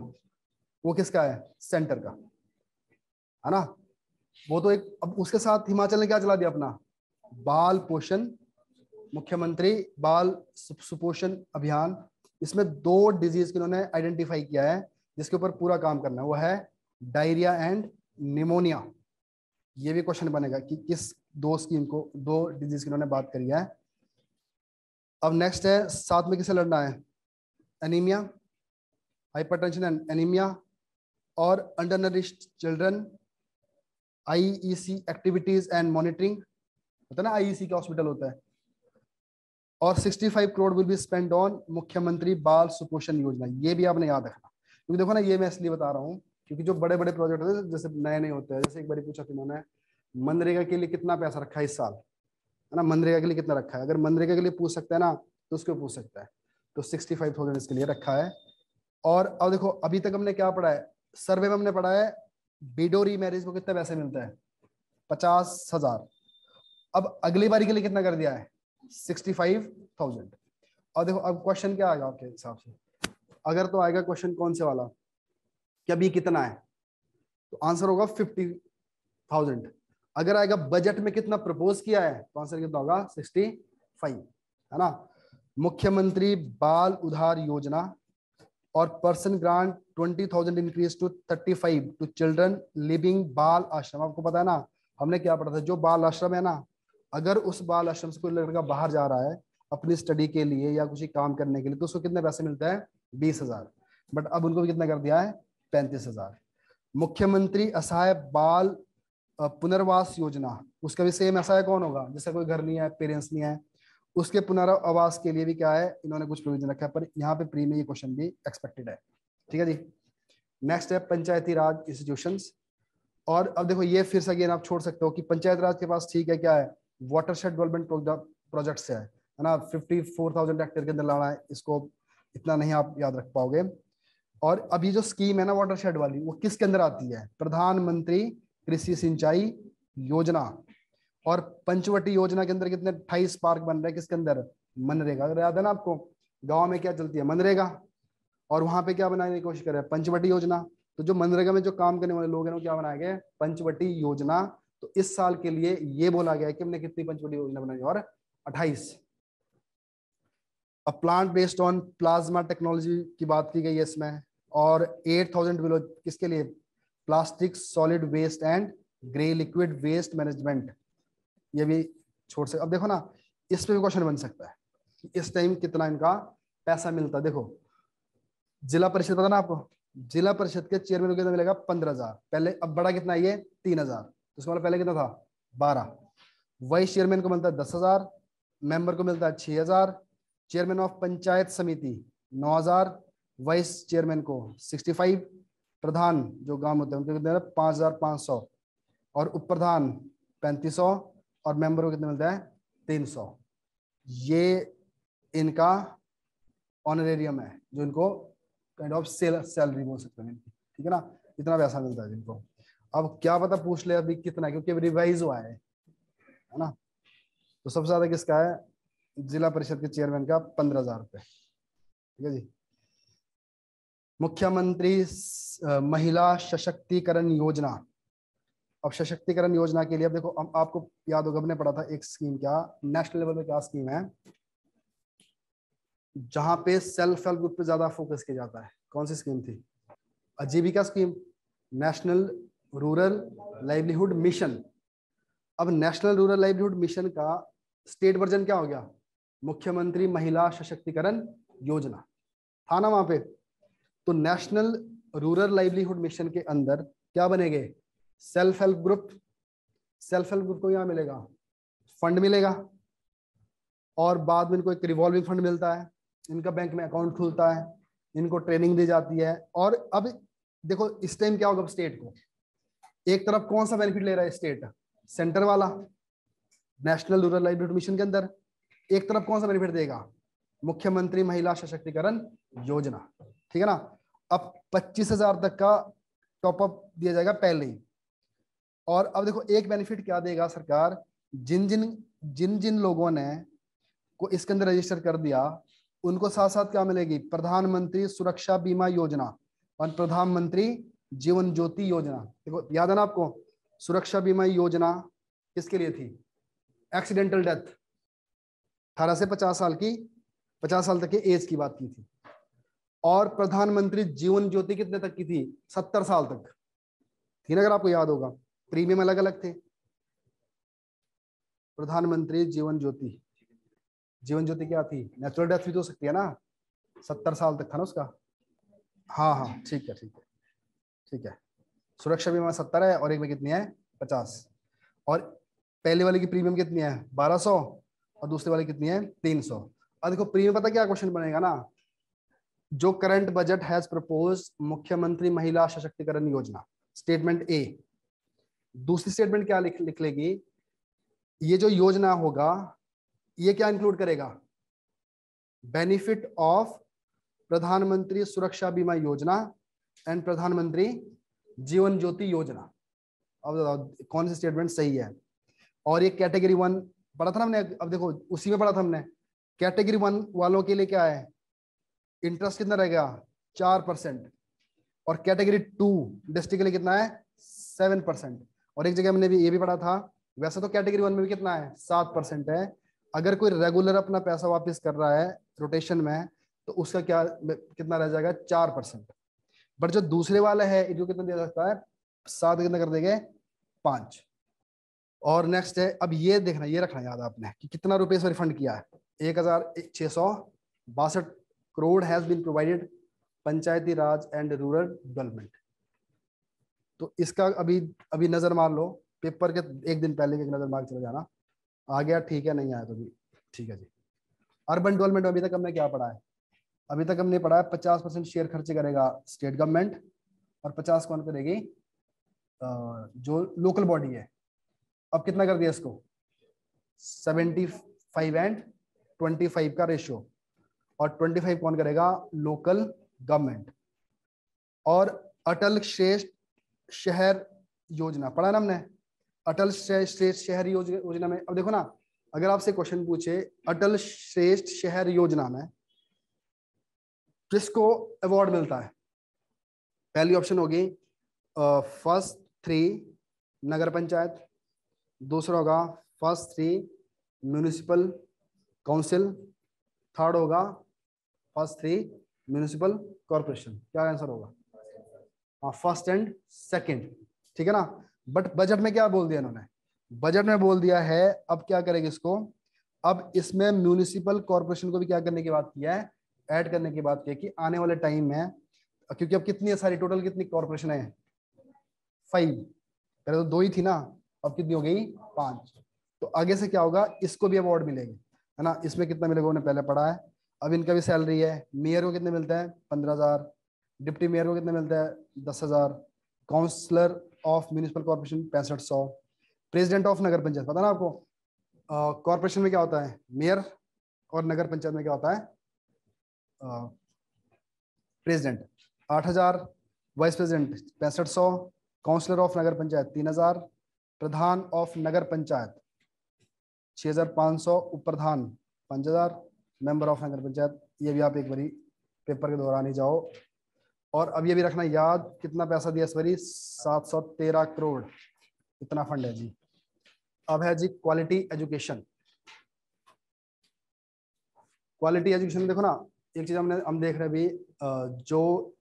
वो किसका है सेंटर का है ना, वो तो एक। अब उसके साथ हिमाचल ने क्या चला दिया अपना, बाल पोषण, मुख्यमंत्री बाल सुपोषण अभियान। इसमें दो डिजीज के उन्होंने आइडेंटिफाई किया है जिसके ऊपर पूरा काम करना है, वो है डायरिया एंड निमोनिया। ये भी क्वेश्चन बनेगा कि किस दो स्कीम को, दो डिजीज की उन्होंने बात करी है। अब नेक्स्ट है साथ में किसे लड़ना है, एनीमिया, हाइपरटेंशन एंड एनीमिया, और under nourished children, IEC activities and monitoring, होता है ना आईईसी का हॉस्पिटल होता है। और sixty five crore will be spend on मुख्यमंत्री बाल सुपोषण योजना, ये भी आपने याद रखना। क्योंकि देखो ना, ये मैं इसलिए बता रहा हूँ क्योंकि जो बड़े बड़े प्रोजेक्ट होते हैं जैसे नए नए होते हैं, जैसे एक बार पूछा कि इन्होंने मनरेगा के लिए कितना पैसा रखा है इस साल है ना, मनरेगा के लिए कितना रखा है, अगर मनरेगा के लिए पूछ सकता है ना तो उसको पूछ सकता है। तो सिक्सटी फाइव थाउजेंड इसके लिए रखा है। और अब देखो अभी तक हमने क्या पढ़ा है, सर्वे में हमने पढ़ा है बीडो री मैरिज को कितने पैसे मिलता है पचास हजार। अब अगली बारी के लिए कितना कर दिया है सिक्सटी फाइव थाउजेंड। और देखो अब क्वेश्चन क्या आएगा आपके हिसाब से, अगर तो आएगा क्वेश्चन कौन से वाला कि अभी कितना है, तो आंसर होगा फिफ्टी थाउजेंड। अगर आएगा बजट में कितना प्रपोज किया है, तो आंसर कितना होगा सिक्सटी फाइव, है ना। मुख्यमंत्री बाल उधार योजना और person grant twenty thousand increase to thirty five to children living बाल आश्रम। आपको पता है ना हमने क्या पढ़ा था, जो बाल आश्रम है ना, अगर उस बाल आश्रम से कोई लड़का बाहर जा रहा है अपनी स्टडी के लिए या कुछ काम करने के लिए, तो उसको कितने पैसे मिलते हैं बीस हजार, बट अब उनको भी कितना कर दिया है पैंतीस हजार। मुख्यमंत्री असहाय बाल पुनर्वास योजना, उसका भी सेम ऐसा है, कौन होगा जैसे कोई घर नहीं है, पेरेंट्स नहीं है, उसके पुनर्वास के लिए भी क्या है इन्होंने कुछ प्रोविजन रखा है, पर यहाँ पे प्री में ये क्वेश्चन भी एक्सपेक्टेड है। ठीक है जी। नेक्स्ट है पंचायती राज इंस्टीट्यूशंस। और अब देखो ये फिर से अगेन आप छोड़ सकते हो कि पंचायत राज के पास ठीक है क्या है, वाटरशेड डेवलपमेंट प्रोजेक्ट्स है है ना, फिफ्टी फोर थाउजेंड हेक्टेयर के अंदर लाना है, इसको इतना नहीं आप याद रख पाओगे। और अभी जो स्कीम है ना वाटरशेड वाली, वो किसके अंदर आती है, प्रधानमंत्री कृषि सिंचाई योजना। और पंचवटी योजना के अंदर कितने अट्ठाईस पार्क बन रहे हैं, किसके अंदर मनरेगा। अगर याद है ना आपको, गाँव में क्या चलती है मनरेगा, और वहां पे क्या बनाने की कोशिश कर रहे हैं पंचवटी योजना। तो जो मनरेगा में जो काम करने वाले लोग हैं वो क्या बनाए गए पंचवटी योजना। तो इस साल के लिए ये बोला गया है कि हमने कितनी पंचवटी योजना बनाई, और अट्ठाईस। अब plant based on plasma technology की बात की गई है इसमें, और एट थाउजेंड बिलो किसके लिए, plastic solid waste and grey liquid waste management. ये भी छोड़ सकते। अब देखो ना इस पे भी क्वेश्चन बन सकता है कि इस टाइम कितना इनका पैसा मिलता है। देखो जिला परिषद पता ना आपको, जिला परिषद के चेयरमैन को कितना मिलेगा पंद्रह हजार, पहले। अब बड़ा कितना है ये तीन हजार, उसके वाला पहले कितना था बारह। वाइस चेयरमैन को मिलता है दस हजार, मेंबर को मिलता है छह हजार, चेयरमैन ऑफ पंचायत समिति नौ हजार, वाइस चेयरमैन को सिक्सटी फाइव, प्रधान जो ग्राम होते हैं उनको कितने पाँच हजार पाँच सौ और उप प्रधान पैंतीस सौ और मेंबर को कितने मिलता है तीन सौ। ये इनका ऑनरेरियम है जो इनको काइंड ऑफ सेल सैलरी बोल सकते हैं, ठीक है ना, इतना पैसा मिलता है जिनको। अब क्या पता पूछ ले अभी कितना, क्योंकि अभी रिवाइज हुआ है है ना। तो सबसे ज्यादा किसका है, जिला परिषद के चेयरमैन का पंद्रह हजार रुपये, ठीक है जी। मुख्यमंत्री महिला सशक्तिकरण योजना, अब सशक्तिकरण योजना के लिए अब देखो अब आपको याद होगा हमने पढ़ा था एक स्कीम, क्या नेशनल लेवल में क्या स्कीम है जहां पे सेल्फ हेल्प ग्रुप पे ज्यादा फोकस किया जाता है, कौन सी स्कीम थी, आजीविका scheme, national rural livelihood mission. अब नेशनल रूरल लाइवलीहुड मिशन का स्टेट वर्जन क्या हो गया, मुख्यमंत्री महिला सशक्तिकरण योजना था ना वहां पे। तो नेशनल रूरल लाइवलीहुड मिशन के अंदर क्या बनेंगे, self help group. Self help group को यहाँ मिलेगा फंड मिलेगा और बाद में इनको एक रिवॉल्विंग फंड मिलता है, इनका बैंक में अकाउंट खुलता है, इनको ट्रेनिंग दी जाती है। और अब देखो इस टाइम क्या होगा, स्टेट को एक तरफ कौन सा बेनिफिट ले रहा है स्टेट, सेंटर वाला नेशनल रूरल लाइवलीहुड मिशन के अंदर एक तरफ कौन सा बेनिफिट देगा, मुख्यमंत्री महिला सशक्तिकरण योजना, ठीक है ना। अब पच्चीस हजार तक का टॉपअप दिया जाएगा पहले ही। और अब देखो एक बेनिफिट क्या देगा सरकार, जिन जिन जिन जिन लोगों ने को इसके अंदर रजिस्टर कर दिया उनको साथ साथ क्या मिलेगी, प्रधानमंत्री सुरक्षा बीमा योजना और प्रधानमंत्री जीवन ज्योति योजना। देखो याद है ना आपको, सुरक्षा बीमा योजना किसके लिए थी, एक्सीडेंटल डेथ, अठारह से पचास साल की पचास साल तक की एज की बात की थी। और प्रधानमंत्री जीवन ज्योति कितने तक की थी, सत्तर साल तक थी ना, अगर आपको याद होगा। प्रीमियम अलग अलग थे, प्रधानमंत्री जीवन ज्योति, जीवन ज्योति क्या थी, नेचुरल डेथ भी तो हो सकती है ना, सत्तर साल तक था ना उसका, हाँ हाँ ठीक है ठीक है ठीक है। सुरक्षा बीमा सत्तर है और एक में कितनी है पचास, और पहले वाले की प्रीमियम कितनी है बारह सौ और दूसरे वाले कितनी है तीन सौ। और देखो प्रीमियम पता क्या क्वेश्चन बनेगा ना, जो करंट बजट हैज प्रपोज मुख्यमंत्री महिला सशक्तिकरण योजना, स्टेटमेंट ए। दूसरी स्टेटमेंट क्या लिख लिख लेगी, ये जो योजना होगा ये क्या इंक्लूड करेगा, बेनिफिट ऑफ प्रधानमंत्री सुरक्षा बीमा योजना एंड प्रधानमंत्री जीवन ज्योति योजना। अब कौन सी स्टेटमेंट सही है। और ये कैटेगरी वन पढ़ा था हमने, अब देखो उसी में पढ़ा था हमने, कैटेगरी वन वालों के लिए क्या है, इंटरेस्ट कितना रहेगा चार परसेंट और कैटेगरी टू डिस्ट्रिक्ट के लिए कितना है सेवन परसेंट और एक जगह हमने भी ये भी पढ़ा था, वैसे तो कैटेगरी वन में भी कितना है सात परसेंट है। अगर कोई रेगुलर अपना पैसा वापस कर रहा है रोटेशन में तो उसका क्या कितना रह जाएगा चार परसेंट बट जो दूसरे वाला है इनको कितना दिया जा सकता है, सात कितना कर देंगे पांच। और नेक्स्ट है, अब ये देखना ये रखना याद आपने कि कितना रुपए इसमें रिफंड किया है, एक हजार छह सौ बासठ crore has been provided Panchayati Raj and rural development. तो इसका अभी अभी नजर मार लो, पेपर के एक दिन पहले एक नजर मार के चले जाना, आ गया ठीक है नहीं आया तो भी ठीक है जी। अर्बन डेवलपमेंट अभी तक हमने क्या पढ़ा है, अभी तक हमने पढ़ा है पचास परसेंट शेयर खर्च करेगा स्टेट गवर्नमेंट और पचास कौन करेगी जो लोकल बॉडी है। अब कितना कर दिया इसको seventy five and twenty five का रेशियो और ट्वेंटी फाइव कौन करेगा लोकल गवर्नमेंट। और अटल श्रेष्ठ शहर योजना पढ़ा ना हमने, अटल श्रेष्ठ शहर योजना में अब देखो ना, अगर आपसे क्वेश्चन पूछे अटल श्रेष्ठ शहर योजना में किसको अवार्ड मिलता है, पहली ऑप्शन होगी फर्स्ट थ्री नगर पंचायत, दूसरा होगा first three municipal council, third होगा फर्स्ट थ्री म्यूनिसिपल कॉरपोरेशन। क्या आंसर होगा, हाँ फर्स्ट एंड सेकंड, ठीक है ना। बट बजट में क्या बोल दिया इन्होंने, बजट में बोल दिया है अब क्या करेंगे इसको, अब इसमें म्यूनिसिपल कॉरपोरेशन को भी क्या करने की बात किया है, ऐड करने की बात की कि आने वाले टाइम में, क्योंकि अब कितनी है सारी टोटल कितनी कॉरपोरेशन है फाइव, पहले तो दो ही थी ना, अब कितनी हो गई पांच। तो आगे से क्या होगा इसको भी अवार्ड मिलेगी है ना, इसमें कितना मिलेगा उन्हें पहले पढ़ा है। अब इनका भी सैलरी है, मेयर को कितने मिलता है पंद्रह हजार, डिप्टी मेयर को कितना मिलता है? दस हज़ार। काउंसलर ऑफ म्यूनिसिपल कॉर्पोरेशन पैंसठ सौ। प्रेसिडेंट ऑफ नगर पंचायत, पता ना आपको कॉर्पोरेशन uh, में क्या होता है? मेयर, और नगर पंचायत में क्या होता है? प्रेसिडेंट आठ हज़ार। वाइस प्रेसिडेंट पैंसठ सौ। काउंसलर ऑफ नगर पंचायत तीन हज़ार। प्रधान ऑफ नगर पंचायत छः हज़ार पाँच सौ। उपप्रधान पाँच हज़ार। मेंबर ऑफ नगर पंचायत, ये भी आप एक बारी पेपर के दौरान ही जाओ। और अब ये भी रखना याद, कितना पैसा दिया इस बारी? सात सौ तेरह करोड़, इतना फंड है जी। अब है जी क्वालिटी एजुकेशन। क्वालिटी एजुकेशन देखो ना, एक चीज हमने हम देख रहे अभी, जो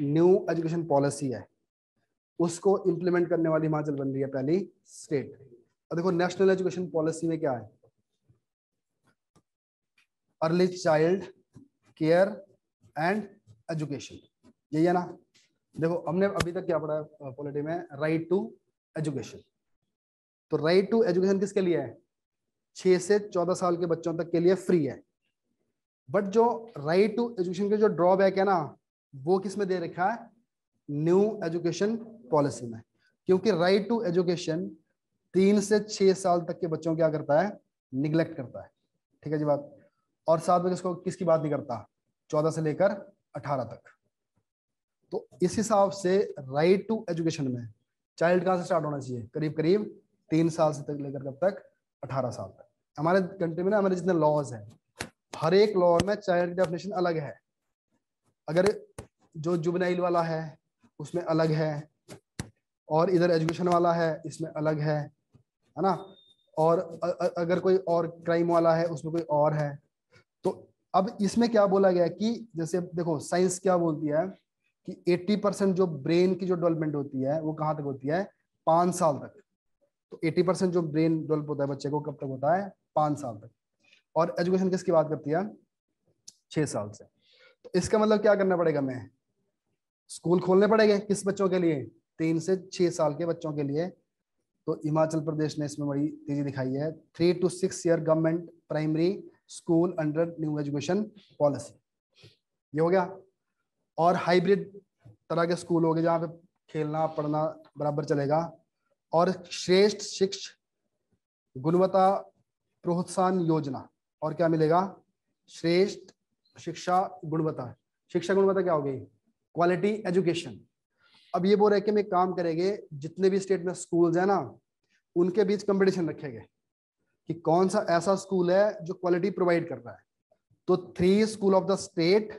न्यू एजुकेशन पॉलिसी है उसको इम्प्लीमेंट करने वाली हिमाचल बन रही है पहली स्टेट। और देखो नेशनल एजुकेशन पॉलिसी में क्या है? Early child care and education, यही है ना। देखो हमने अभी तक क्या पढ़ा है पॉलिटी में? Right to education. तो राइट टू एजुकेशन किसके लिए है? छह से चौदह साल के बच्चों तक के लिए फ्री है। बट जो राइट टू एजुकेशन के जो ड्रॉबैक है ना, वो किसमें दे रखा है? न्यू एजुकेशन पॉलिसी में। क्योंकि राइट टू एजुकेशन तीन से छह साल तक के बच्चों क्या करता है? निगलेक्ट करता है, ठीक है जी बात। और साथ में किसको किसकी बात नहीं करता? चौदह से लेकर अठारह तक। तो इस हिसाब से राइट टू एजुकेशन में चाइल्ड कहाँ से स्टार्ट होना चाहिए? करीब करीब तीन साल से तक लेकर कब तक? अठारह साल तक। हमारे कंट्री में ना, हमारे जितने लॉज हैं, हर एक लॉ में चाइल्ड की डेफिनेशन अलग है। अगर जो जुबनाइल वाला है उसमें अलग है, और इधर एजुकेशन वाला है इसमें अलग है, है ना। और अगर कोई और क्राइम वाला है उसमें कोई और है। तो अब इसमें क्या बोला गया कि जैसे देखो साइंस क्या बोलती है कि अस्सी परसेंट जो ब्रेन की जो डेवलपमेंट होती है वो कहाँ तक होती है? पाँच साल तक। तो अस्सी परसेंट जो ब्रेन डेवलप होता है बच्चे को कब तक होता है? पाँच साल तक। और एजुकेशन किसकी बात करती है? छः साल से। तो इसका मतलब क्या करना पड़ेगा? मैं स्कूल खोलने पड़ेंगे किस बच्चों के लिए? तीन से छह साल के बच्चों के लिए। तो हिमाचल प्रदेश ने इसमें बड़ी तेजी दिखाई है। Three to six year government primary school under new education policy, ये हो गया। और हाइब्रिड तरह के स्कूल हो गए जहाँ पे खेलना पढ़ना बराबर चलेगा। और श्रेष्ठ शिक्षा गुणवत्ता प्रोत्साहन योजना, और क्या मिलेगा? श्रेष्ठ शिक्षा गुणवत्ता। शिक्षा गुणवत्ता क्या हो गई? Quality education. अब ये बोल रहे कि हम एक काम करेंगे, जितने भी स्टेट में स्कूल्स हैं ना उनके बीच कंपटीशन रखेंगे कि कौन सा ऐसा स्कूल है जो क्वालिटी प्रोवाइड कर रहा है। तो three school of the state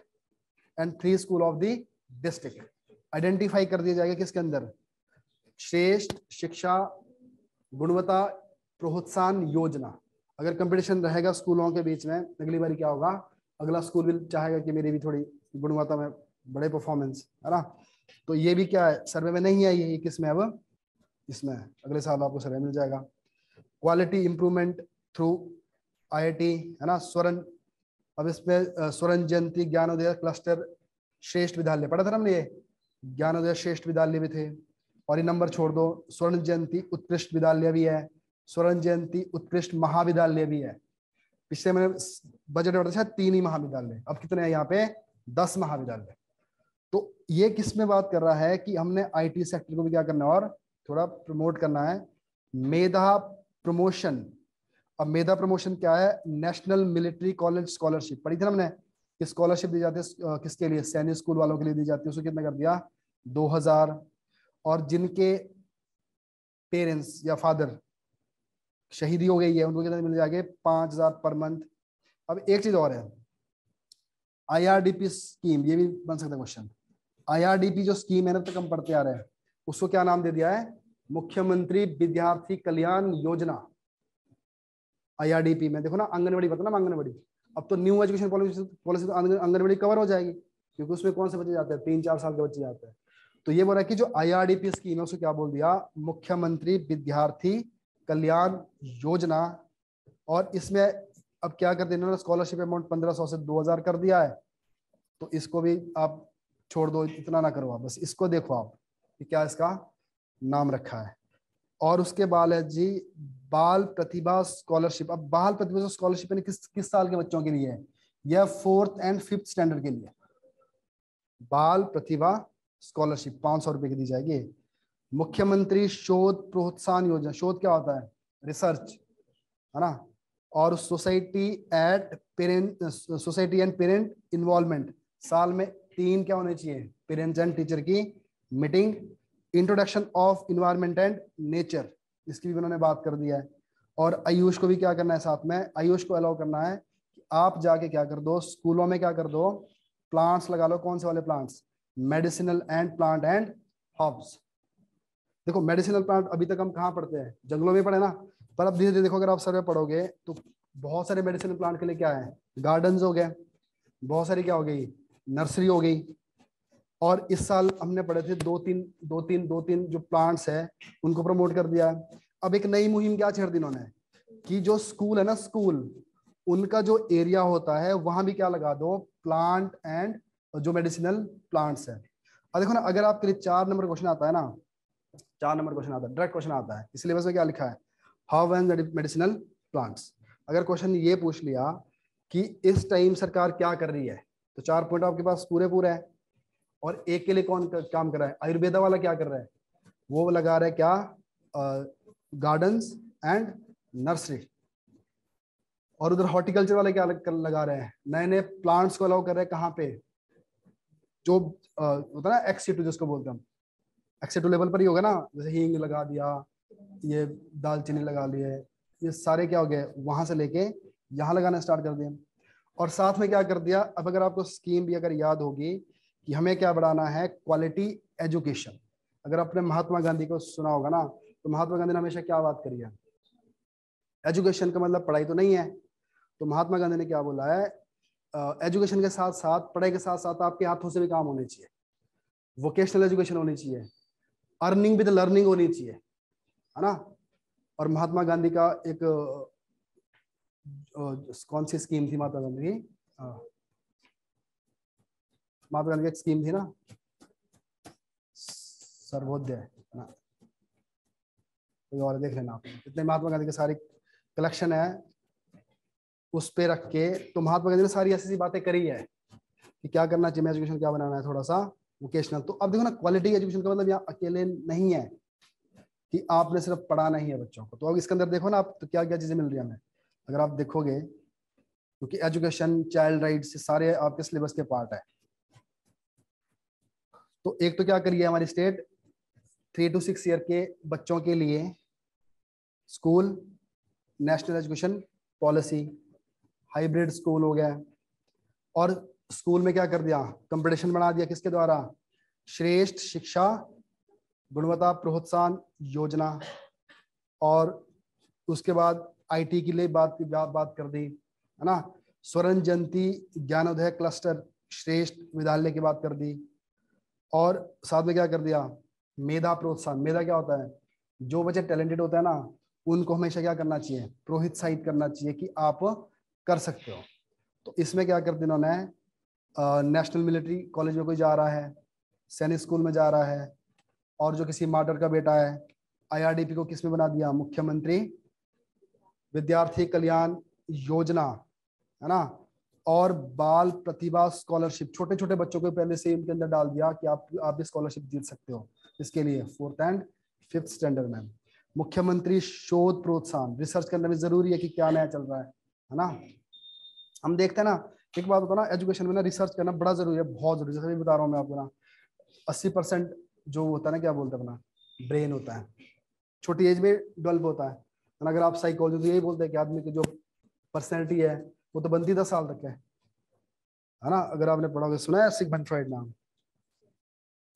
and three school of the district identify कर दिया जाएगा। किसके अंदर? श्रेष्ठ शिक्षा गुणवत्ता प्रोत्साहन योजना। अगर कंपटीशन रहेगा स्कूलों के बीच में, अगली बार क्या होगा? अगला स्कूल भी चाहेगा कि मेरी भी थोड़ी गुणवत्ता में बड़े परफॉर्मेंस, है ना। तो ये भी क्या है? सर्वे में नहीं आई है, ये किस में? अब इसमें अगले साल आपको सर्वे मिल जाएगा। क्वालिटी इंप्रूवमेंट थ्रू आईआईटी, है ना। स्वर्ण, अब इसमें स्वर्ण जयंती, ज्ञानोदय क्लस्टर, श्रेष्ठ विद्यालय पढ़ा था हमने, ये ज्ञानोदय श्रेष्ठ विद्यालय भी थे। और ये नंबर छोड़ दो, स्वर्ण जयंती उत्कृष्ट विद्यालय भी है, स्वर्ण जयंती उत्कृष्ट महाविद्यालय भी है। पिछले मैंने बजट में बताया तीन ही महाविद्यालय, अब कितने हैं यहाँ पे? दस महाविद्यालय। तो ये किस में बात कर रहा है कि हमने आईटी सेक्टर को भी क्या करना है? और थोड़ा प्रमोट करना है। मेधा प्रमोशन, अब मेधा प्रमोशन क्या है? नेशनल मिलिट्री कॉलेज स्कॉलरशिप पढ़ी थी हमने, कि स्कॉलरशिप दी जाती है किसके लिए? सैनिक स्कूल वालों के लिए दी जाती है। उसको कितना कर दिया? दो हज़ार। और जिनके पेरेंट्स या फादर शहीदी हो गई है उनको कितना मिल जाएगा? पाँच हजार पर मंथ। अब एक चीज और है, I R D P scheme, ये भी बन सकता है क्वेश्चन। आईआरडीपी जो स्कीम है ना, तो कम पढ़ते आ रहे हैं, उसको क्या नाम दे दिया है? मुख्यमंत्री विद्यार्थी कल्याण योजना, आईआरडीपी में। देखो ना आंगनवाड़ी, पता ना आंगनवाड़ी, अब तो न्यू एजुकेशन पॉलिसी पॉलिसी तो आंगनवाड़ी कवर हो जाएगी, क्योंकि उसमें कौन से बच्चे जाते हैं? तीन चार साल के बच्चे जाते हैं। तो ये बोल रहा है कि जो आईआरडीपी स्कीम है उसको क्या बोल दिया? मुख्यमंत्री विद्यार्थी कल्याण योजना। और इसमें अब क्या कर देना? स्कॉलरशिप अमाउंट पंद्रह सौ से दो हजार कर दिया है। तो इसको भी आप छोड़ दो, इतना ना करो आप, बस इसको देखो आप कि क्या इसका नाम रखा है। और उसके बाद है जी बाल प्रतिभा स्कॉलरशिप। अब बाल प्रतिभा स्कॉलरशिप किस किस साल के बच्चों के लिए है? यह फोर्थ एंड फिफ्थ स्टैंडर्ड के लिए। बाल प्रतिभा स्कॉलरशिप पांच सौ रुपए की दी जाएगी। मुख्यमंत्री शोध प्रोत्साहन योजना, शोध क्या होता है? रिसर्च, है ना। और society at parent society and parent involvement, साल में तीन क्या होने चाहिए? पेरेंट्स एंड टीचर की meeting. Introduction of environment and nature, इसकी भी उन्होंने बात कर दिया है। और आयुष को भी क्या करना है साथ में, आयुष को अलाउ करना है कि आप जाके क्या कर दो, स्कूलों में क्या कर दो, प्लांट्स लगा लो। कौन से वाले plants? Medicinal and plant and herbs. देखो मेडिसिनल प्लांट अभी तक हम कहाँ पढ़ते हैं? जंगलों में पढ़े ना, पर अब धीरे धीरे देखो अगर आप सर्वे पढ़ोगे तो बहुत सारे मेडिसिनल प्लांट के लिए क्या है, गार्डन्स हो गए, बहुत सारी क्या हो गई, नर्सरी हो गई। और इस साल हमने पढ़े थे दो तीन दो तीन दो तीन जो प्लांट्स है उनको प्रमोट कर दिया। अब एक नई मुहिम क्या छेड़ दी इन्होंने कि जो स्कूल है ना, स्कूल उनका जो एरिया होता है वहां भी क्या लगा दो, प्लांट एंड जो मेडिसिनल प्लांट्स है। अब देखो ना, अगर आपके लिए चार नंबर क्वेश्चन आता है ना, चार नंबर क्वेश्चन आता है, डायरेक्ट क्वेश्चन आता है, इसलिए बस में क्या लिखा है, हर्ब एंड मेडिसिनल प्लांट्स। अगर क्वेश्चन ये पूछ लिया कि इस टाइम सरकार क्या कर रही है, तो चार पॉइंट आपके पास पूरे पूरे हैं। और एक के लिए कौन काम कर रहा है? आयुर्वेदा वाला क्या कर रहा है? वो लगा रहा है क्या, गार्डन्स एंड नर्सरी। और उधर हॉर्टिकल्चर वाले क्या लगा रहे हैं? नए नए प्लांट्स को अलाउ कर रहे हैं। कहाँ पे? जो आ, होता है ना एक्सीटू, जिसको बोलते हैं हम, एक्सीटू लेवल पर ही होगा ना, जैसे हींग लगा दिया, ये दालचीनी लगा लिए, ये सारे क्या हो गए, वहां से लेके यहाँ लगाना स्टार्ट कर दिया। और साथ में क्या कर दिया, अब अगर आपको स्कीम भी अगर याद होगी कि हमें क्या बढ़ाना है, क्वालिटी एजुकेशन। अगर आपने महात्मा गांधी को सुना होगा ना, तो महात्मा गांधी ने हमेशा क्या बात करी है, एजुकेशन का मतलब पढ़ाई तो नहीं है। तो महात्मा गांधी ने क्या बोला है, एजुकेशन के साथ साथ, पढ़ाई के साथ साथ आपके हाथों से भी काम होने चाहिए, वोकेशनल एजुकेशन होनी चाहिए, अर्निंग विद लर्निंग होनी चाहिए, है ना। और महात्मा गांधी का एक कौन सी स्कीम थी महात्मा गांधी की, महात्मा गांधी की एक स्कीम थी ना, सर्वोदय ना, और देख लेना आप, इतने महात्मा गांधी के सारे कलेक्शन है उस पे रख के। तो महात्मा गांधी ने सारी ऐसी बातें करी है कि क्या करना चाहिए, एजुकेशन क्या बनाना है, थोड़ा सा वोकेशनल। तो अब देखो ना, क्वालिटी एजुकेशन का मतलब यहाँ अकेले नहीं है कि आपने सिर्फ पढ़ाना ही है बच्चों को। तो अब इसके अंदर देखो ना आप, तो क्या क्या चीजें मिल रही है हमें, अगर आप देखोगे, क्योंकि एजुकेशन, चाइल्ड राइट्स, सारे आपके सिलेबस के पार्ट है। तो एक तो क्या करिए हमारी state, three to six year के बच्चों के लिए school, national education policy, hybrid school हो गया। और स्कूल में क्या कर दिया, कंपटीशन बना दिया, किसके द्वारा, श्रेष्ठ शिक्षा गुणवत्ता प्रोत्साहन योजना। और उसके बाद आईटी के लिए बात बात कर दी, है ना। स्वर्ण जयंती ज्ञानोदय क्लस्टर, श्रेष्ठ विद्यालय की बात कर दी। और साथ में क्या कर दिया, मेधा प्रोत्साहन। मेधा क्या होता है, जो बच्चे टैलेंटेड होते हैं ना, उनको हमेशा क्या करना चाहिए, प्रोत्साहित करना चाहिए कि आप कर सकते हो। तो इसमें क्या कर दिया इन्होंने, नेशनल मिलिट्री कॉलेज में कोई जा रहा है, सैनिक स्कूल में जा रहा है, और जो किसी मार्टर का बेटा है, आईआरडीपी को किसमें बना दिया, मुख्यमंत्री विद्यार्थी कल्याण योजना, है ना। और बाल प्रतिभा स्कॉलरशिप, छोटे छोटे बच्चों को पहले से इनके अंदर डाल दिया कि आप आप भी स्कॉलरशिप जीत सकते हो, इसके लिए फोर्थ एंड फिफ्थ स्टैंडर्ड में। मुख्यमंत्री शोध प्रोत्साहन, रिसर्च करने में जरूरी है कि क्या नया चल रहा है, है ना। हम देखते हैं ना, एक बात होता है ना, एजुकेशन में ना रिसर्च करना बड़ा जरूरी है, बहुत जरूरी है। सभी बता रहा हूँ मैं आपको ना, अस्सी परसेंट जो होता है ना, क्या बोलते हैं अपना, ब्रेन होता है, छोटी एज में डेवलप होता है। अगर आप साइकोलॉजी, तो यही बोलते हैं कि आदमी की जो पर्सनैलिटी है वो तो बनती दस साल तक है, है ना। अगर आपने पढ़ोगे, सुना है सिगमंड फ्रॉयड नाम,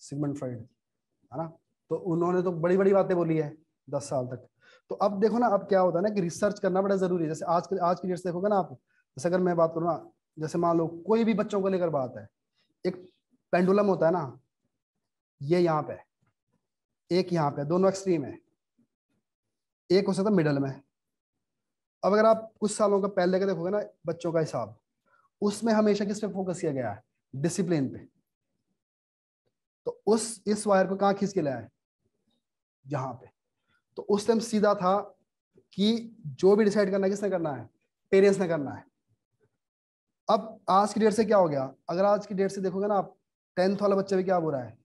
सिगमंड फ्रॉयड, है ना। तो उन्होंने तो बड़ी बड़ी बातें बोली है दस साल तक। तो अब देखो ना, अब क्या होता है ना कि रिसर्च करना बड़ा जरूरी है। जैसे आज के आज की डेट से देखोगे ना आप, जैसे अगर मैं बात करूँ ना, जैसे मान लो कोई भी बच्चों को लेकर बात है, एक पेंडुलम होता है ना, ये यहाँ पे, एक यहाँ पे, दोनों एक्सट्रीम है, एक हो सकता है मिडल में। अब अगर आप कुछ सालों का पहले का देखोगे ना बच्चों का हिसाब, उसमें हमेशा किस पे फोकस किया गया है, डिसिप्लिन पे। तो उस इस वायर को कहाँ खींच के लाया है, यहाँ पे। तो उस टाइम सीधा था कि जो भी डिसाइड करना है किसने करना है, पेरेंट्स ने करना है। अब आज की डेट से क्या हो गया, अगर आज की डेट से देखोगे ना आप, टेंथ वाला बच्चा भी क्या बोल रहा है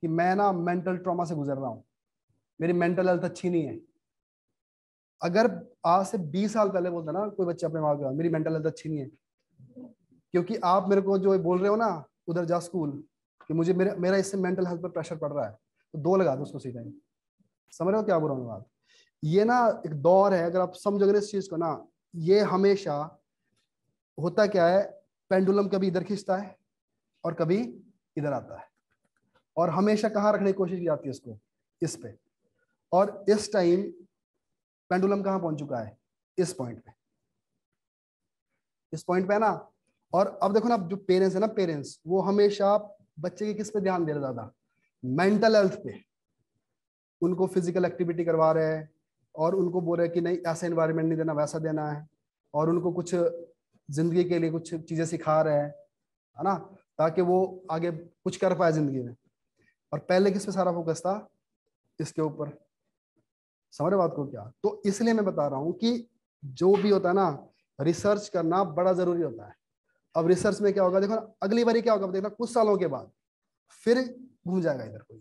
कि मैं ना मेंटल ट्रॉमा से गुजर रहा हूँ, मेरी मेंटल हेल्थ अच्छी नहीं है। अगर आज से बीस साल पहले बोलता ना कोई बच्चा अपने माँ बाप, मेरी मेंटल हेल्थ अच्छी नहीं है क्योंकि आप मेरे को जो बोल रहे हो ना उधर जा स्कूल कि मुझे मेरे मेरा इससे मेंटल हेल्थ पर प्रेशर पड़ रहा है, तो दो लगा दो उसको सीधा ही। समझ रहे हो क्या बोल रहा हूँ बात? ये ना एक दौर है, अगर आप समझोगे इस चीज को ना, ये हमेशा होता क्या है, पेंडुलम कभी इधर खींचता है और कभी इधर आता है, और हमेशा कहाँ रखने की कोशिश की जाती है इसको, इस पे। और इस टाइम पेंडुलम कहाँ पहुंच चुका है, इस पॉइंट पे, इस पॉइंट पे है ना। और अब देखो ना, जो पेरेंट्स है ना, पेरेंट्स वो हमेशा बच्चे के किस पे ध्यान दे रहे ज्यादा, मेंटल हेल्थ पे। उनको फिजिकल एक्टिविटी करवा रहे हैं और उनको बोल रहे हैं कि नहीं ऐसा एनवायरनमेंट नहीं देना, वैसा देना है, और उनको कुछ जिंदगी के लिए कुछ चीजें सिखा रहे हैं, है ना, ताकि वो आगे कुछ कर पाए जिंदगी में। और पहले किस पे सारा फोकस था, इसके ऊपर। समझ रहे बात को क्या? तो इसलिए मैं बता रहा हूँ कि जो भी होता है ना, रिसर्च करना बड़ा जरूरी होता है। अब रिसर्च में क्या होगा देखो, अगली बारी क्या होगा देखना, कुछ सालों के बाद फिर घूम जाएगा इधर को,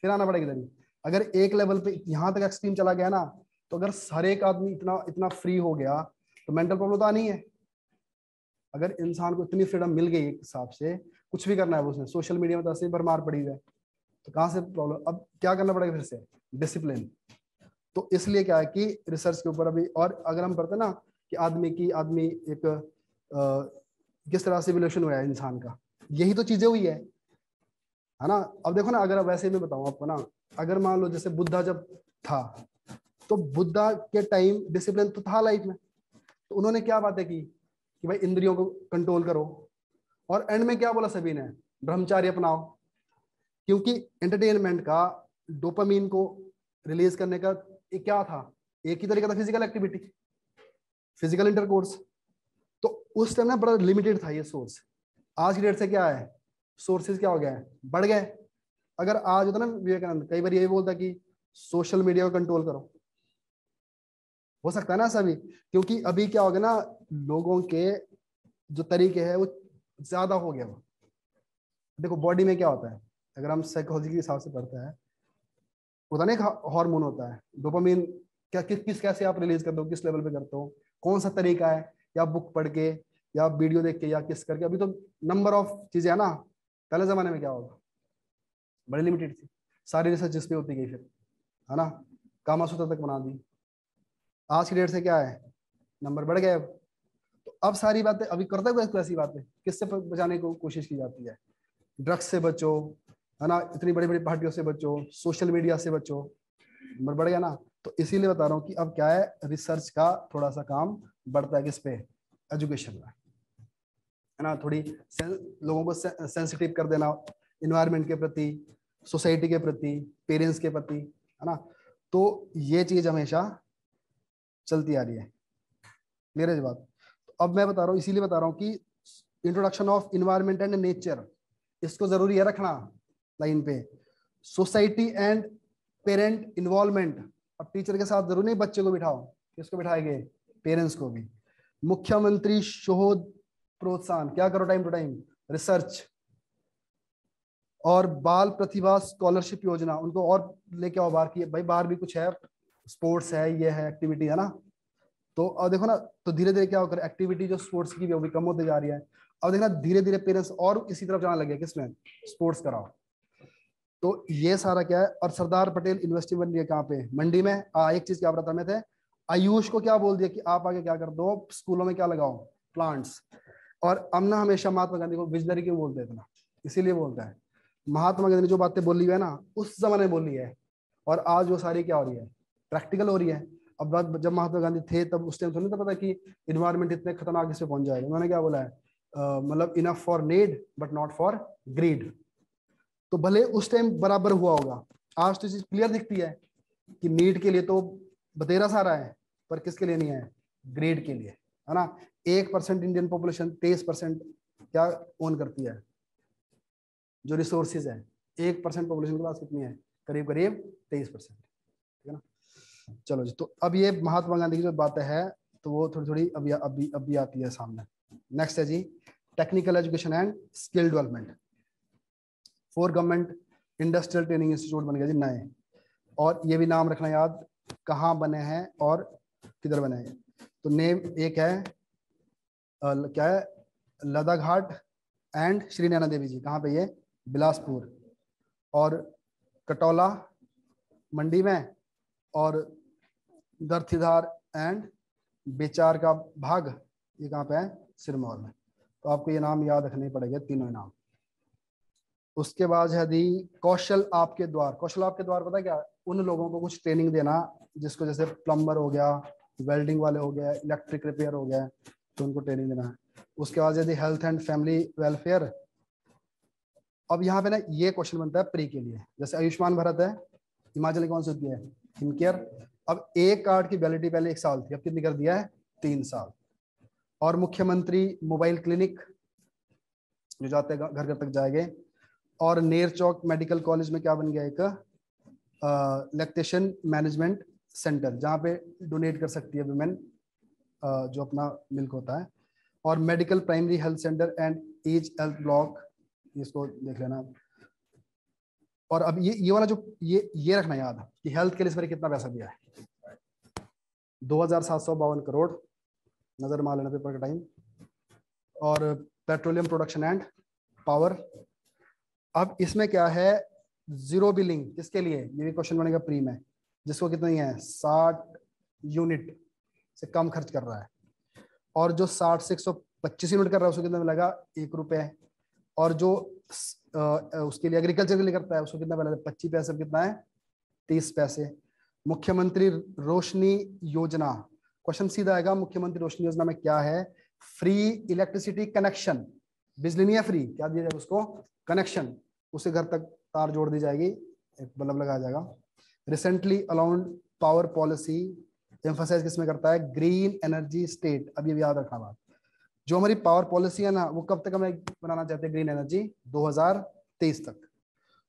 फिर आना पड़ेगा इधर ही। अगर एक लेवल पे यहाँ तक एक्सट्रीम चला गया ना, तो अगर हर एक आदमी इतना इतना फ्री हो गया तो मेंटल प्रॉब्लम तो आनी है। अगर इंसान को इतनी फ्रीडम मिल गई एक हिसाब से, कुछ भी करना है उसने, सोशल मीडिया में ऐसे भरमार पड़ी है, तो कहाँ से प्रॉब्लम? अब क्या करना पड़ेगा फिर से, डिसिप्लिन। तो इसलिए क्या है कि रिसर्च के ऊपर अभी, और अगर हम करते ना कि आदमी की आदमी एक किस तरह से इवोल्यूशन हुआ है इंसान का, यही तो चीजें हुई है, है ना। अब देखो ना, अगर वैसे मैं बताऊं आपको ना, अगर मान लो जैसे बुद्धा जब था, तो बुद्धा के टाइम डिसिप्लिन तो था लाइफ में, तो उन्होंने क्या बातें की कि भाई इंद्रियों को कंट्रोल करो, और एंड में क्या बोला सभी ने, ब्रह्मचार्य अपनाओ, क्योंकि एंटरटेनमेंट का, डोपामीन को रिलीज करने का एक क्या था, एक ही तरीका था, फिजिकल एक्टिविटी, फिजिकल इंटरकोर्स। तो उस टाइम ना बड़ा लिमिटेड था ये सोर्स। आज की डेट से क्या है, सोर्सेज क्या हो गया है, बढ़ गए। अगर आज होता ना विवेकानंद कई बार यही बोलता कि सोशल मीडिया को कंट्रोल करो, हो सकता है ना ऐसा भी, क्योंकि अभी क्या हो गया ना, लोगों के जो तरीके हैं वो ज्यादा हो गया। वो देखो बॉडी में क्या होता है, अगर हम साइकोलॉजी के हिसाब से पढ़ते हैं, होता ना एक हार्मोन होता है डोपामीन, क्या किस किस कैसे आप रिलीज करते हो, किस लेवल पे करते हो, कौन सा तरीका है, या बुक पढ़ के या वीडियो देख के या किस करके। अभी तो नंबर ऑफ चीजें है ना, पहले जमाने में क्या होगा, बड़ी लिमिटेड थी। सारी रिसर्च इस पे होती गई, फिर है ना कामासूत्र तक बना दी। आज की डेट से क्या है, नंबर बढ़ गए। अब तो अब सारी बातें अभी करता है कोई ऐसी बातें, किससे बचाने को कोशिश की जाती है, ड्रग्स से बचो, है ना, इतनी बड़ी बड़ी पार्टियों से बचो, सोशल मीडिया से बचो, नंबर बढ़ गया ना। तो इसीलिए बता रहा हूँ कि अब क्या है, रिसर्च का थोड़ा सा काम बढ़ता है, किस पे, एजुकेशन में, है ना, थोड़ी लोगों को सेंसिटिव कर देना, इन्वायरमेंट के प्रति, सोसाइटी के प्रति, पेरेंट्स के प्रति, है ना। तो ये चीज हमेशा चलती आ रही है, क्लियर है बात? तो अब मैं बता रहा हूँ, इसीलिए बता रहा हूँ कि introduction of environment and nature, इसको जरूरी है रखना लाइन पे। सोसाइटी एंड पेरेंट इन्वॉल्वमेंट, अब टीचर के साथ जरूरी नहीं बच्चे को बिठाओ, किसको बिठाएंगे, पेरेंट्स को भी। मुख्यमंत्री शोध प्रोत्साहन, क्या करो टाइम टू टाइम, रिसर्च। और बाल प्रतिभा स्कॉलरशिप योजना, उनको और लेके आओ बाहर की, भाई बाहर भी कुछ है, स्पोर्ट्स है, ये है एक्टिविटी, है ना। तो अब देखो ना, तो धीरे धीरे क्या होकर एक्टिविटी जो स्पोर्ट्स की भी होगी कम होती जा रही है। अब देखना धीरे धीरे पेरेंट्स और इसी तरफ जाना लगे, किसमें, स्पोर्ट्स कराओ। तो ये सारा क्या है। और सरदार पटेल यूनिवर्सिटी बन रही है कहाँ पे, मंडी में। आ, एक चीज क्या बताते में थे, आयुष को क्या बोल दिया कि आप आगे क्या कर दो, स्कूलों में क्या लगाओ, प्लांट्स। और हम ना हमेशा महात्मा गांधी को विजनरी क्यों बोलते हैं, इसीलिए बोलता है, महात्मा गांधी ने जो बातें बोली हुई है ना उस जमाने में बोली है, और आज वो सारी क्या हो रही है, प्रैक्टिकल हो रही है। अब जब महात्मा गांधी थे तब उस टाइम तो नहीं था पता कि इन्वायरमेंट इतने खतरनाक इसमें पहुंच जाएगा। उन्होंने क्या बोला है, मतलब enough for need but not for greed. तो भले उस टाइम बराबर हुआ होगा, आज तो चीज क्लियर दिखती है कि नीड के लिए तो बतेरा सारा है, पर किसके लिए नहीं है, ग्रेड के लिए, है ना। एक परसेंट इंडियन पॉपुलेशन तेईस परसेंट क्या ओन करती है, जो रिसोर्सेज है, एक परसेंट पॉपुलेशन के पास कितनी है, करीब करीब तेईस परसेंट, ठीक है ना। चलो जी, तो अब ये महात्मा गांधी की जो बातें हैं तो वो थोड़ी थोड़ी अभी अभी अभी आती है सामने। नेक्स्ट है जी, technical education and skill development. Four government industrial training institute बन गए जी नए, और ये भी नाम रखना याद कहाँ बने हैं और किधर बने हैं। तो नेम एक है आ, क्या है लदाघाट एंड श्री नैना देवी जी, कहाँ पे ये बिलासपुर, और कटौला मंडी में, और दर्थिधार एंड बेचार का भाग ये कहाँ पे है सिरमौर में। तो आपको ये नाम याद रखने पड़ेगा तीनों नाम। उसके बाद है दी कौशल आपके द्वार। कौशल आपके द्वार पता क्या, उन लोगों को कुछ ट्रेनिंग देना जिसको जैसे प्लम्बर हो गया, वेल्डिंग वाले हो गया, इलेक्ट्रिक रिपेयर हो गया, तो उनको ट्रेनिंग देना है। उसके बाद है the health and family welfare. अब यहाँ पे ना ये क्वेश्चन बनता है प्री के लिए, जैसे आयुष्मान भारत है, हिमाचल की कौन सी होती है हिम केयर। अब एक कार्ड की वैलिडिटी पहले एक साल थी, अब कितनी कर दिया है तीन साल। और मुख्यमंत्री मोबाइल क्लिनिक जो जाते हैं घर घर तक जाएंगे, और नेर चौक मेडिकल कॉलेज में क्या बन गया एक लैक्टेशन मैनेजमेंट सेंटर, जहाँ पे डोनेट कर सकती है वुमेन जो अपना मिल्क होता है। और medical primary health centre and each health block, इसको देख लेना। और अब ये ये वाला जो ये ये रखना याद कि हेल्थ के लिए इस बार कितना पैसा दिया है, दो हजार सात सौ बावन करोड़, नजर मार लेना पेपर का टाइम। और पेट्रोलियम प्रोडक्शन एंड पावर। अब इसमें क्या है जीरो बिलिंग, किसके लिए, ये भी क्वेश्चन बनेगा प्री में, जिसको कितना ही है साठ यूनिट से कम खर्च कर रहा है, और जो साठ से एक सौ पच्चीस यूनिट कर रहा है उसको कितना मिलेगा एक रुपये, और जो आ, उसके लिए एग्रीकल्चर के लिए करता है उसको कितना मिलेगा पच्चीस पैसे, कितना है तीस पैसे। मुख्यमंत्री रोशनी योजना, क्वेश्चन सीधा आएगा मुख्यमंत्री रोशनी योजना में क्या है, फ्री इलेक्ट्रिसिटी कनेक्शन, बिजली नहीं है फ्री, क्या दिया जाएगा उसको कनेक्शन, उसे घर तक तार जोड़ दी जाएगी, एक बल्ब लगाया जाएगा। रिसेंटली अलाउंड पावर पॉलिसी एम्फोसाइज किसमें करता है ग्रीन एनर्जी स्टेट, अब ये भी याद रखना बात। जो हमारी पावर पॉलिसी है ना वो कब तक हमें बनाना चाहते हैं ग्रीन एनर्जी दो हजार तेईस तक,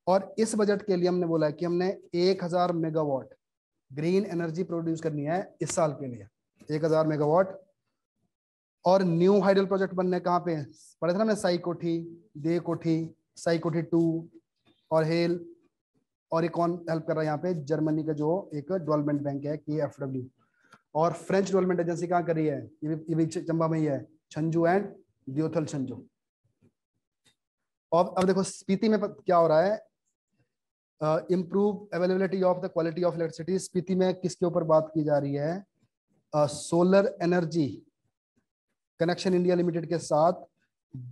और इस बजट के लिए हमने बोला कि हमने एक हजार मेगावाट ग्रीन एनर्जी प्रोड्यूस करनी है इस साल के लिए एक हजार मेगावाट। और न्यू हाइडल प्रोजेक्ट बनने कहाँ पे पढ़े थे ना हमने, साई कोठी, दे कोठी, साई कोठी टू और हेल, और एक कौन हेल्प कर रहा है यहाँ पे जर्मनी का जो एक डेवलपमेंट बैंक है के एफ डब्ल्यू, और फ्रेंच डेवलपमेंट एजेंसी कहाँ कर रही है, ये भी, ये भी चंबा में ही है, छंजू एंड दियोथल छंजू। और अब देखो स्पीति में क्या हो रहा है, improve availability of the quality of electricity. Spiti में किसके ऊपर बात की जा रही है, solar energy connection India limited के साथ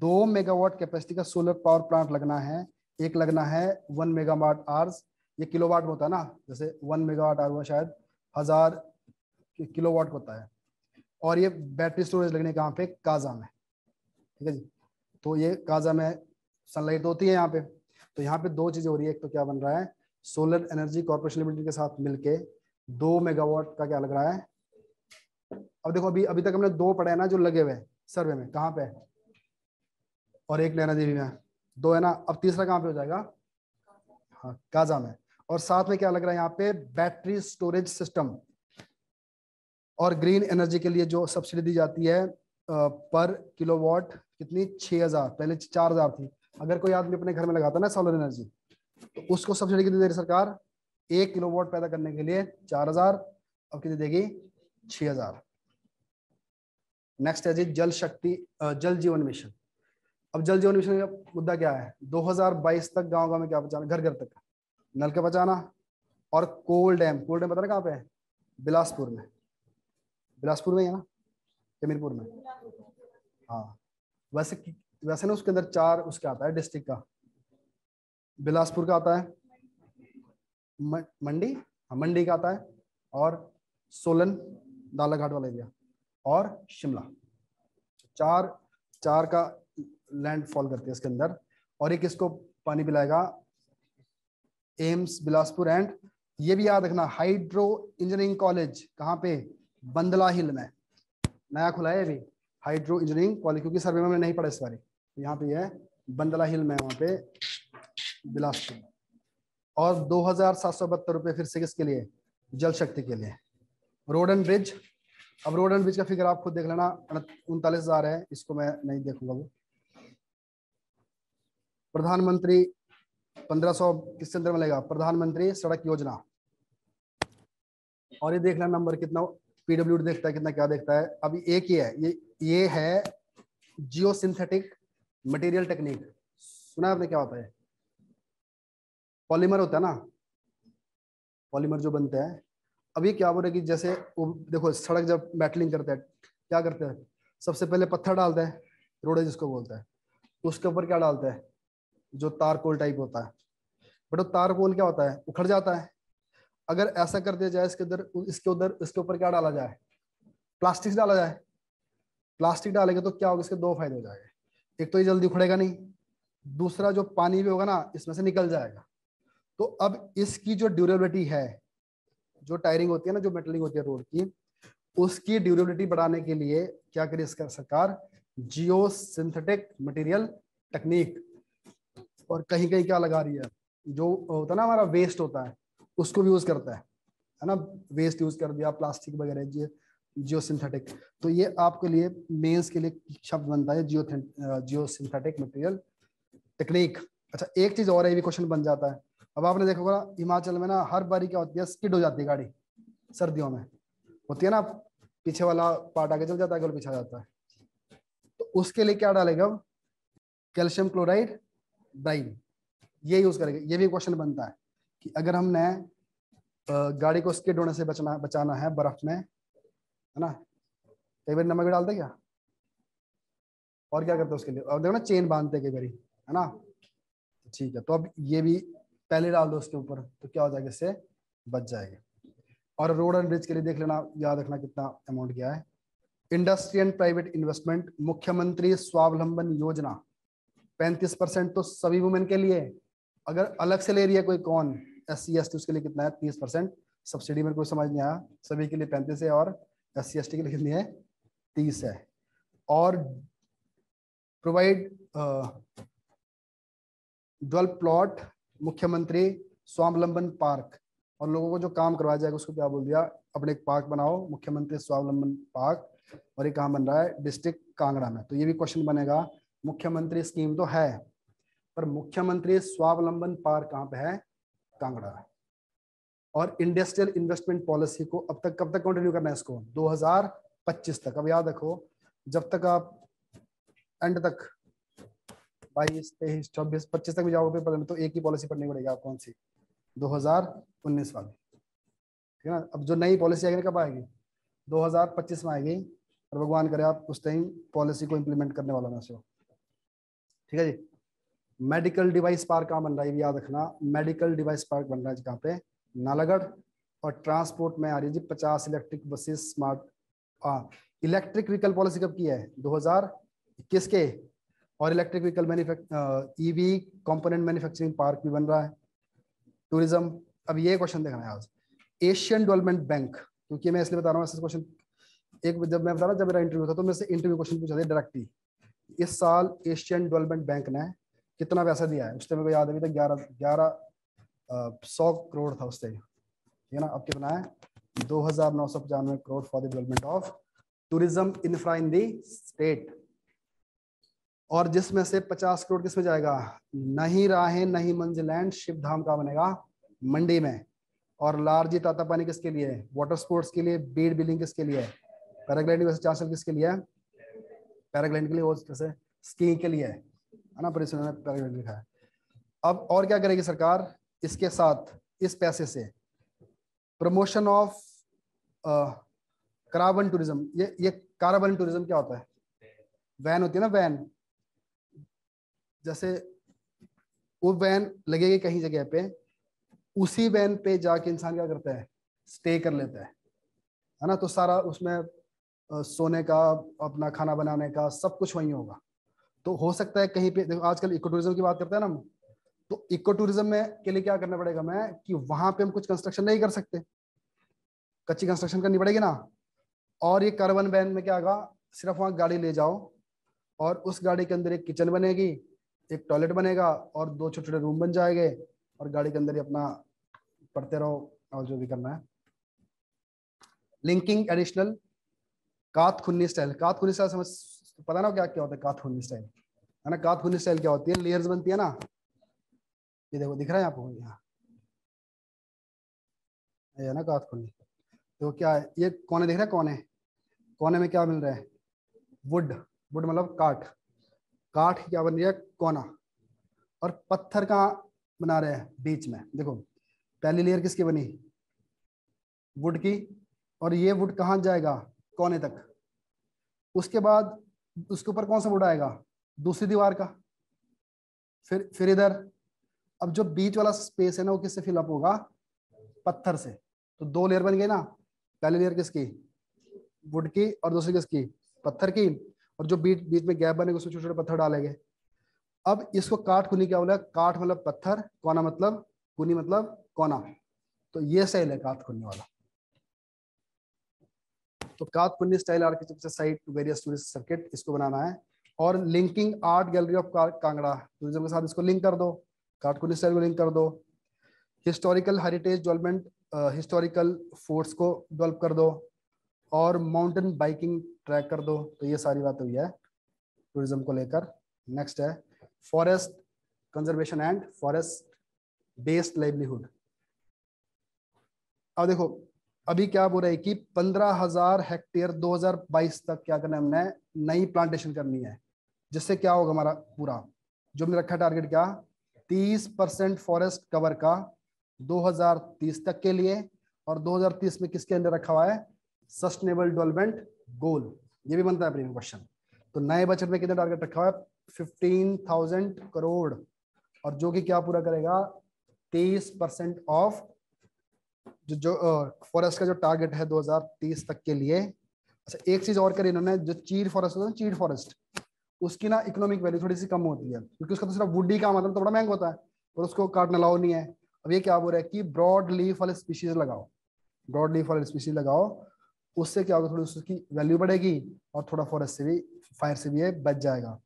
दो मेगावाट कैपेसिटी का सोलर पावर प्लांट लगना है, एक लगना है वन मेगावाट आवर्स, ये किलोवाट में होता है ना, जैसे वन मेगावाट आवर शायद हजार किलोवाट होता है, और ये बैटरी स्टोरेज लगने कहाँ पे काजा में, ठीक है जी। तो ये काजा में सनलाइट होती है यहाँ पे, तो यहाँ पे दो चीजें हो रही है, एक तो क्या बन रहा है सोलर एनर्जी कॉर्पोरेशन लिमिटेड के साथ मिलके दो मेगावाट का क्या लग रहा है। अब देखो अभी अभी तक हमने दो पढ़े हैं ना जो लगे हुए हैं सर्वे में, कहाँ पे है? और एक नैना देवी में दो है ना, अब तीसरा कहाँ पे हो जाएगा, हाँ काजा में। और साथ में क्या लग रहा है यहाँ पे बैटरी स्टोरेज सिस्टम, और ग्रीन एनर्जी के लिए जो सब्सिडी दी जाती है पर किलोवाट कितनी छह हजार, पहले चार हजार थी। अगर कोई आदमी अपने घर में लगाता ना सोलर एनर्जी तो उसको सब्सिडी कितनी दे रही सरकार, एक किलोवाट पैदा करने के लिए चार हजार, अब कितनी देगी छह हजार। नेक्स्ट है जी जल शक्ति जल जीवन मिशन। अब जल जीवन मिशन का मुद्दा क्या है, दो हजार बाईस तक गांव गांव में क्या बचाना, घर घर तक नल का बचाना, और कोल डैम, कोल डैम पता ना कहाँ पे है बिलासपुर में, बिलासपुर में है ना हमीरपुर में, हाँ वैसे वैसे ना उसके अंदर चार उसका आता है डिस्ट्रिक्ट का, बिलासपुर का आता है, मंडी हाँ मंडी का आता है, और सोलन दालाघाट वाला एरिया, और शिमला, चार चार का लैंडफॉल करते हैं इसके अंदर। और एक इसको पानी पिलाएगा एम्स बिलासपुर, एंड ये भी याद रखना हाइड्रो इंजीनियरिंग कॉलेज कहाँ पे बंदला हिल में नया खुला है, अभी हाइड्रो इंजीनियरिंग कॉलेज, क्योंकि सर्वे में मैंने नहीं पढ़ा इस बारे, यहाँ पे है बंदला हिल में वहाँ पे बिलासपुर। और दो हजार सात सौ बहत्तर रुपये फिर से किसके लिए, जल शक्ति के लिए। रोड एंड ब्रिज, अब रोड एंड ब्रिज का फिगर आप खुद देख लेना, उनतालीस हजार है, इसको मैं नहीं देखूंगा वो। प्रधानमंत्री पंद्रह सौ किसके अंदर मिलेगा? प्रधानमंत्री सड़क योजना। और ये देख लेना नंबर कितना पीडब्ल्यू देखता है, कितना क्या देखता है। अभी एक ही है ये, ये है जियो सिंथेटिक मटेरियल टेक्निक। सुना आपने क्या होता है? पॉलीमर होता है ना, पॉलीमर जो बनते हैं। अभी क्या बोल रहे कि जैसे वो देखो सड़क जब मेटलिंग करते हैं क्या करते हैं, सबसे पहले पत्थर डालते हैं, रोडेज जिसको बोलते हैं, उसके ऊपर क्या डालते हैं जो तारकोल टाइप होता है। बट वो तारकोल क्या होता है, उखड़ जाता है। अगर ऐसा कर दिया जाए इसके उधर इसके उधर इसके ऊपर क्या डाला जाए, प्लास्टिक डाला जाए। प्लास्टिक डालेंगे तो क्या होगा, इसके दो फायदे हो जाएंगे। एक तो ये जल्दी उखड़ेगा नहीं, दूसरा जो पानी भी होगा ना इसमें से निकल जाएगा। तो अब इसकी जो ड्यूरेबिलिटी है, जो टायरिंग होती है ना, जो मेटलिंग होती है रोड की, उसकी ड्यूरेबिलिटी बढ़ाने के लिए क्या करे इसका सरकार, जियो सिंथेटिक मटेरियल टेक्निक। और कहीं कहीं क्या लगा रही है, जो होता है ना हमारा वेस्ट होता है उसको भी यूज करता है है ना, वेस्ट यूज कर दिया, प्लास्टिक वगैरह जियो जियो सिंथेटिक। तो ये आपके लिए मेंस के लिए शब्द बनता है geo geosynthetic material technique. अच्छा एक चीज और है, ये भी क्वेश्चन बन जाता है। अब आपने देखा होगा हिमाचल में ना हर बारी क्या होती है, स्किड हो जाती है गाड़ी, सर्दियों में होती है ना, पीछे वाला पार्ट आगे चल जाता है, पीछे जाता है। तो उसके लिए क्या डालेगा, कैल्शियम क्लोराइड ब्राइन, ये यूज करेंगे। ये भी क्वेश्चन बनता है कि अगर हमने गाड़ी को स्किड होने से बचना बचाना है बर्फ में, है ना, कई बार नमक भी डालते क्या, और क्या करते हैं उसके लिए, और देखो ना चेन बांधते कई बार, है ना, ठीक है। तो अब ये भी पहले डाल दो उसके ऊपर, तो क्या हो जाएगा, इससे बच जाएगा। और रोड एंड ब्रिज के लिए देख लेना, याद रखना कितना अमाउंट गया है। इंडस्ट्री एंड प्राइवेट इन्वेस्टमेंट, मुख्यमंत्री स्वावलंबन योजना, पैंतीस परसेंट तो सभी वुमेन के लिए। अगर अलग से ले रही है कोई कौन, एस सी एस टी, उसके लिए कितना है तीस परसेंट। सब्सिडी में कोई समझ नहीं आया, सभी के लिए पैंतीस है, और एस सी एस टी के लिए कितनी है तीस है। और प्रोवाइड डेवलप प्लॉट, मुख्यमंत्री स्वावलंबन पार्क, और लोगों को जो काम करवाया जाएगा उसको क्या बोल दिया, अपने एक पार्क बनाओ, मुख्यमंत्री स्वावलंबन पार्क। और ये कहाँ बन रहा है, डिस्ट्रिक्ट कांगड़ा में। तो ये भी क्वेश्चन बनेगा, मुख्यमंत्री स्कीम तो है पर मुख्यमंत्री स्वावलंबन पार्क कहाँ पे है, कांगड़ा। और इंडस्ट्रियल इन्वेस्टमेंट पॉलिसी को अब तक कब तक कंटिन्यू करना है इसको, दो हजार पच्चीस तक। अब याद रखो जब तक आप एंड तक बाईस तेईस चौबीस पच्चीस तक भी जाओगे पेपर में तो एक ही पॉलिसी पढ़नी पड़ेगी, आप कौन सी, दो हजार उन्नीस वाली, ठीक है ना। अब जो नई पॉलिसी आएगी कब आएगी, दो हजार पच्चीस में आएगी, और भगवान करे आप उस टाइम पॉलिसी को इंप्लीमेंट करने वाला ना से हो, ठीक है जी। मेडिकल डिवाइस पार्क कहाँ बन रहा है, भी याद रखना, मेडिकल डिवाइस पार्क बन रहा है कहाँ पे, नालागढ़। और ट्रांसपोर्ट में आ रही है जी पचास electric buses, smart electric vehicle policy कब की है, दो हजार इक्कीस के। और electric vehicle manufacture EV component manufacturing park भी बन रहा है। टूरिज्म, अब ये क्वेश्चन देखना है आज, एशियन डेवलपमेंट बैंक, क्योंकि मैं इसलिए बता रहा हूँ ऐसे क्वेश्चन, एक जब मैं बता रहा जब मेरा इंटरव्यू था तो मेरे से इंटरव्यू क्वेश्चन पूछा था डायरेक्टली, इस साल एशियन डेवलपमेंट बैंक ने कितना पैसा दिया है। उस टाइम मेरे को याद अभी तक ग्यारह ग्यारह सौ करोड़ था उस टाइम, ठीक है ना। अब कितना है, दो हजार नौ सौ पचानवे crore for the development of tourism infra in the state. और जिसमें से पचास करोड़ किसमें जाएगा, नहीं राहें नहीं मंजिलैंड शिव धाम का बनेगा मंडी में। और लार्जी ताता पानी किसके लिए, वाटर स्पोर्ट्स के लिए। बीड बिलिंग किसके लिए, पैराग्लाइडिंग वैसे चार साल किसके लिए, पैराग्लाइडिंग के लिए, और वैसे स्कीइंग के लिए, है ना, परिसर में पैराग्लाइडिंग लिखा है। अब और क्या करेगी सरकार इसके साथ, इस पैसे से प्रमोशन ऑफ कार्बन टूरिज्म। ये ये कार्बन टूरिज्म क्या होता है, वैन होती है ना वैन, जैसे वो वैन लगेगी कहीं जगह पे, उसी वैन पे जाके इंसान क्या करता है, स्टे कर लेता है, है ना। तो सारा उसमें सोने का, अपना खाना बनाने का सब कुछ वहीं होगा। तो हो सकता है कहीं पे, देखो आजकल इको टूरिज्म की बात करते हैं ना हम, तो इको टूरिज्म में के लिए क्या करना पड़ेगा मैं कि वहां पे हम कुछ कंस्ट्रक्शन नहीं कर सकते, कच्ची कंस्ट्रक्शन करनी पड़ेगी ना। और ये कार्बन वैन में क्या होगा, सिर्फ वहाँ गाड़ी ले जाओ और उस गाड़ी के अंदर एक किचन बनेगी, एक टॉयलेट बनेगा, और दो छोटे छोटे रूम बन जाएंगे, और गाड़ी के अंदर ही अपना पढ़ते रहो और जो भी करना है। लिंकिंग एडिशनल कात खुन्नी स्टाइल, कात खुन्नी स्टाइल समझ पता ना क्या क्या होता है, कात खुन्नी स्टाइल, है ना। कात खुन्नी स्टाइल क्या होती है, लेयर्स बनती है ना, ये देखो दिख रहा है आपको यहाँ ये ना काट खुली, तो क्या ये कोने दिख रहा है, कोने कोने में क्या मिल रहा है, वुड, वुड मतलब काठ, काठ क्या बन रही है कोना, और पत्थर का बना रहे हैं बीच में। देखो पहली लेयर किसकी बनी, वुड की, और ये वुड कहाँ जाएगा, कोने तक। उसके बाद उसके ऊपर कौन सा वुड आएगा, दूसरी दीवार का, फिर फिर इधर। अब जो बीच वाला स्पेस है ना वो किससे फिलअप होगा, पत्थर से। तो दो लेयर बन गई ना, पहली लेयर किसकी वुड की और दूसरी किसकी पत्थर की, और जो बीच बीच में गैप बनेगा उसमें छोटे छोटे पत्थर डालेंगे। अब इसको काठ कुनी क्या बोला, काठ मतलब पत्थर, कोना मतलब कुनी मतलब कोना। तो ये स्टाइल है काठ कुनी वाला। तो काठ कुनी style architecture site to various tourist circuit, इसको बनाना है। और linking art gallery of Kangra tourism के साथ इसको लिंक कर दो, काठ कुनी स्टाइल को लिंक कर दो। Historical heritage development, historical forts को डेवलप कर दो, और माउंटेन बाइकिंग ट्रैक कर दो। तो ये सारी बात हुई है टूरिज्म को लेकर। नेक्स्ट है forest conservation and forest based livelihood. अब देखो अभी क्या बोल रहा है कि पंद्रह हजार हेक्टेयर दो हजार बाईस तक क्या करना है, हमने नई प्लांटेशन करनी है, जिससे क्या होगा हमारा पूरा जो हमने रखा टारगेट क्या, तीस परसेंट फॉरेस्ट कवर का दो हजार तीस तक के लिए। और दो हजार तीस में किसके अंदर रखा हुआ है, सस्टेनेबल डेवलपमेंट गोल, ये भी बनता है प्रीमियम क्वेश्चन। तो नए बजट में कितना टारगेट रखा हुआ है, पंद्रह हजार करोड़, और जो कि क्या पूरा करेगा तीस परसेंट ऑफ जो जो फॉरेस्ट का जो टारगेट है दो हजार तीस तक के लिए। अच्छा एक चीज और करी इन्होंने, जो चीड़ फॉरेस्ट होता है, चीड़ फॉरेस्ट उसकी ना इकोनॉमिक वैल्यू थोड़ी सी कम होती है, क्योंकि उसका तो सिर्फ वुडी काम आता है, तो बड़ा महंगा होता है और उसको काटना अलाउ नहीं है। अब ये क्या बोल रहा है कि ब्रॉड लीफ वाले स्पीशीज लगाओ, ब्रॉड लीफ वाले स्पीशीज लगाओ, उससे क्या होगा, थोड़ी उसकी वैल्यू बढ़ेगी और थोड़ा फॉरेस्ट से भी, फायर से भी ये बच जाएगा।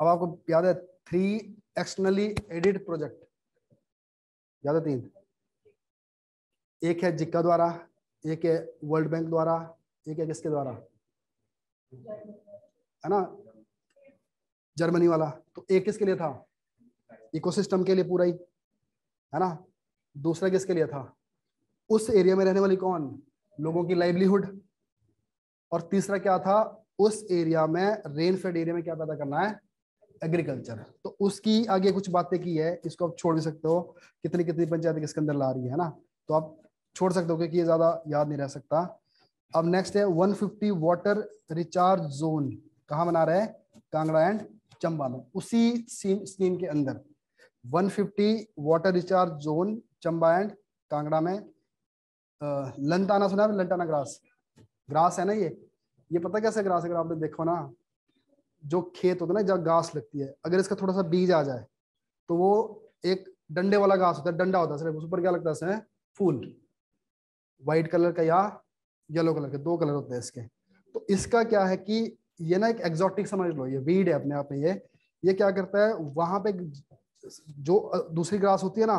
अब आपको याद है थ्री एक्सटर्नली एडिड प्रोजेक्ट, याद है तीन, एक है जिक्का द्वारा, एक है वर्ल्ड बैंक द्वारा, एक है किसके द्वारा है ना, जर्मनी वाला। तो एक किसके लिए था, इकोसिस्टम के लिए पूरा ही है ना, दूसरा किसके लिए था, उस एरिया में रहने वाली कौन, लोगों की लाइवलीहुड, और तीसरा क्या था, उस एरिया में रेनफेड एरिया में क्या पैदा करना है, एग्रीकल्चर। तो उसकी आगे कुछ बातें की है, इसको आप छोड़ भी सकते हो, कितनी कितनी पंचायतें किसके अंदर ला रही है ना, तो आप छोड़ सकते हो क्योंकि ये ज्यादा याद नहीं रह सकता। अब नेक्स्ट है एक सौ पचास वाटर रिचार्ज जोन, कहाँ बना रहे हैं, कांगड़ा एंड चंबा में, उसी स्कीम के अंदर एक सौ पचास water recharge zone Chamba and Kangra में। लंटाना सुना है, लंटाना ग्रास, ग्रास है ना ये, ये पता कैसे ग्रास है, अगर आपने देखो ना जो खेत होता है ना जहाँ घास लगती है, अगर इसका थोड़ा सा बीज आ जाए तो वो एक डंडे वाला घास होता है, डंडा होता है सिर्फ, ऊपर क्या लगता है इसमें फूल, व्हाइट कलर का या येलो कलर के, दो कलर होते हैं इसके। तो इसका क्या है कि ये ना एक एग्जॉटिक समझ लो, ये वीड है अपने आप में, ये ये क्या करता है, वहां पे जो दूसरी ग्रास होती है ना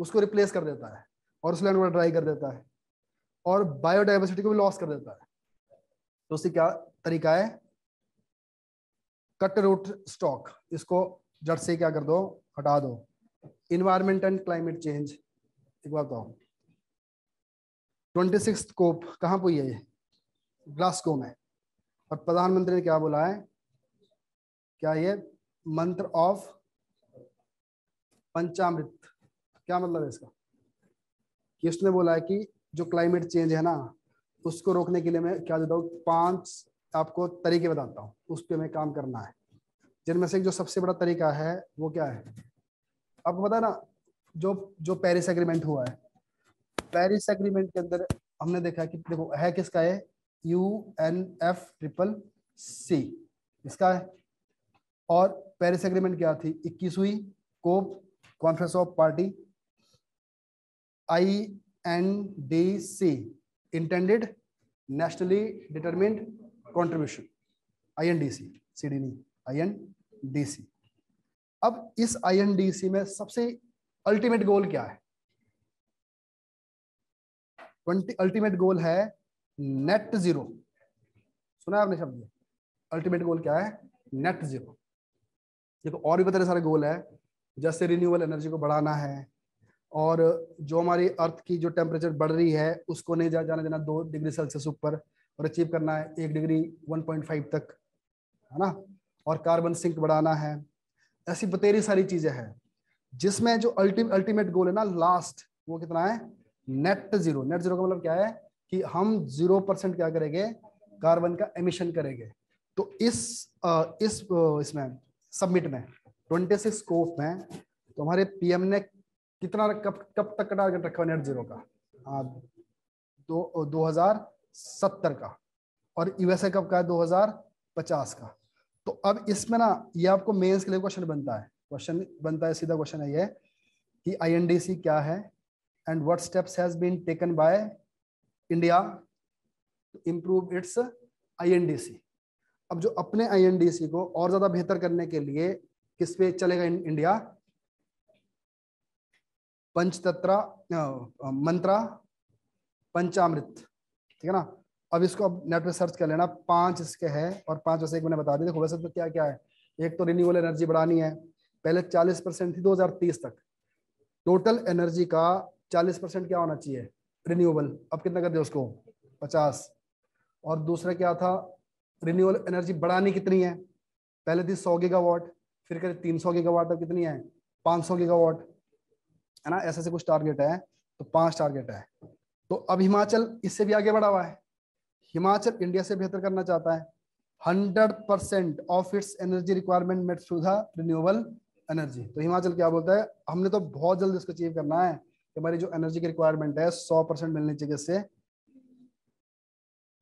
उसको रिप्लेस कर देता है और उस लैंड को ड्राई कर देता है और बायोडाइवर्सिटी को भी लॉस कर देता है। तो उससे क्या तरीका है, कट रूट स्टॉक, इसको जड़ से क्या कर दो, हटा दो। इन्वायरमेंट एंड क्लाइमेट चेंज, एक बार बताओ छब्बीसवीं कोप कहाँ पे हुई है, ये ग्लासगो में, और प्रधानमंत्री ने क्या बोला है, क्या ये मंत्र ऑफ पंचामृत, क्या मतलब है इसका, कि उसने बोला है कि जो क्लाइमेट चेंज है ना उसको रोकने के लिए मैं क्या देता हूँ, पांच आपको तरीके बताता हूँ, उस पर हमें काम करना है, जिनमें से जो सबसे बड़ा तरीका है वो क्या है, आपको पता है ना, जो जो पेरिस एग्रीमेंट हुआ है, पेरिस एग्रीमेंट के अंदर हमने देखा कि देखो है किसका है, U N F triple C इसका है, और पेरिस एग्रीमेंट क्या थी, इक्कीसवीं COP conference of party, I N D C intended nationally determined contribution, I N D C, C D नहीं, आई एन डी सी। अब इस आई एन डी सी में सबसे अल्टीमेट गोल क्या है, अल्टीमेट गोल है नेट जीरो, सुना है आपने शब्द, अल्टीमेट गोल क्या है, नेट जीरो। देखो और भी बता रहे सारे गोल है, जैसे रिन्यूएबल एनर्जी को बढ़ाना है और जो हमारी अर्थ की जो टेम्परेचर बढ़ रही है उसको नहीं जा जाना देना दो डिग्री सेल्सियस ऊपर और अचीव करना है एक डिग्री वन पॉइंट फाइव तक, है ना। और कार्बन सिंक बढ़ाना है। ऐसी बतेरी सारी चीजें हैं जिसमें जो अल्टीमेट अल्टीमेट गोल है ना लास्ट, वो कितना है? Net zero. नेट जीरो का मतलब क्या है कि हम जीरो परसेंट क्या करेंगे? कार्बन का एमिशन करेंगे। तो इस इस इसमें सबमिट में ट्वेंटी सिक्स स्कोप में तो हमारे पीएम ने कितना कब कब तक का टारगेट रखा है नेट जीरो का? हाँ, दो दो हजार सत्तर का। और यूएसए कब का है? दो हजार पचास का। तो अब इसमें ना ये आपको मेंस के लिए क्वेश्चन बनता है, क्वेश्चन बनता है सीधा क्वेश्चन है ये कि आईएनडीसी क्या है and what steps has been taken by India to improve its INDC. अब जो अपने आईएनडीसी को और ज्यादा बेहतर करने के लिए किस पे चलेगा इंडिया? पंचतंत्रा मंत्रा पंचामृत, ठीक है ना। अब इसको अब नेट पे सर्च कर लेना, पांच इसके हैं और पांच वैसे एक मैंने बता दी। देखो वैसे तो क्या क्या है, एक तो रिन्यूएबल एनर्जी बढ़ानी है, पहले चालीस परसेंट थी दो हजार तीस तक, टोटल एनर्जी का चालीस परसेंट क्या होना चाहिए रिन्यूएबल, अब कितना कर दिया उसको पचास। और दूसरा क्या था, रिन्यूएबल एनर्जी बढ़ानी कितनी है, पहले थी सौ गीगावाट, फिर करें तीन सौ गीगावाट, अब कितनी है पाँच सौ गीगावाट, है ना। ऐसे से कुछ टारगेट है, तो पांच टारगेट है। तो अब हिमाचल इससे भी आगे बढ़ा हुआ है, हिमाचल इंडिया से बेहतर करना चाहता है। Hundred percent of its energy requirement met through the renewable energy. तो हिमाचल क्या बोलता है, हमने तो बहुत जल्द इसको अचीव करना है कि हमारी जो एनर्जी की रिक्वायरमेंट है सौ परसेंट मिलनी चाहिए इससे,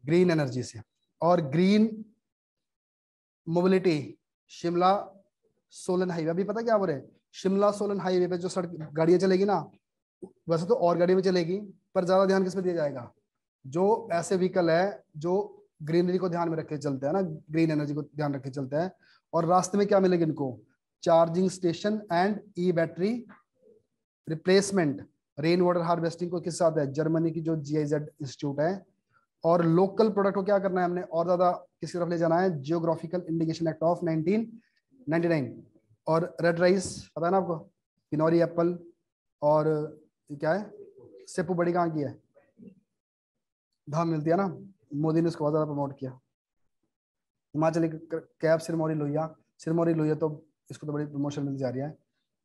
ग्रीन एनर्जी से। और green mobility, Shimla Solan highway, अभी पता क्या हो रहा है, शिमला सोलन हाईवे पे जो सड़क गाड़ियां चलेगी ना, वैसे तो और गाड़ियां भी चलेगी पर ज्यादा ध्यान किस पे दिया जाएगा, जो ऐसे व्हीकल है जो ग्रीनरी को ध्यान में रख के चलते हैं ना, ग्रीन एनर्जी को ध्यान रख के चलते हैं। और रास्ते में क्या मिलेगी इनको? Charging station and e battery replacement. Rain water harvesting को किस साथ है? जर्मनी की जो जी आई ज़ेड इंस्टीट्यूट है। और लोकल प्रोडक्ट को क्या करना है हमने, और ज्यादा किस तरफ ले जाना है? Geographical indication act of nineteen ninety nine. और रेड राइस पता है ना आपको, किनौरी एप्पल, और क्या है सेपू बड़ी कहाँ की है, धाम मिलती है ना, मोदी ने उसको बहुत ज्यादा प्रमोट किया। हिमाचली कैब सिरमौरी लोहिया, सिरमौरी लोहिया तो इसको तो बड़ी प्रमोशन मिल जा रही है।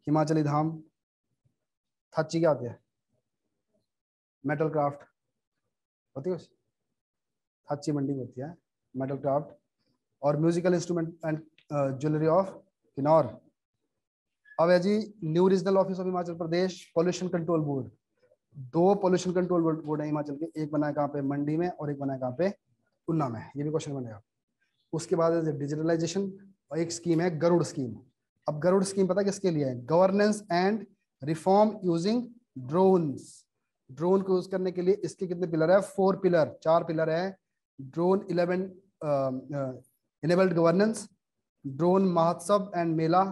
हिमाचली धाम, थाची क्या होती है, मेटल क्राफ्ट होती है, थाची मंडी होती है मेटल क्राफ्ट। और musical instrument and jewellery of Kinnaur. अब है जी new regional office of Himachal Pradesh, pollution control board. दो पॉल्यूशन कंट्रोल बोर्ड है हिमाचल के, एक बना है कहाँ पे मंडी में और एक बना है कहाँ पे ऊना में, ये भी क्वेश्चन बनेगा। उसके बाद है डिजिटलाइजेशन और एक स्कीम है गरुड़ स्कीम। अब गरुड़ स्कीम पता किसके लिए है? Governance and reform using drones. Drone को यूज करने के लिए इसके कितने पिलर है? फोर पिलर, चार पिलर है। Drone eleven enabled governance, drone Mahotsav and mela,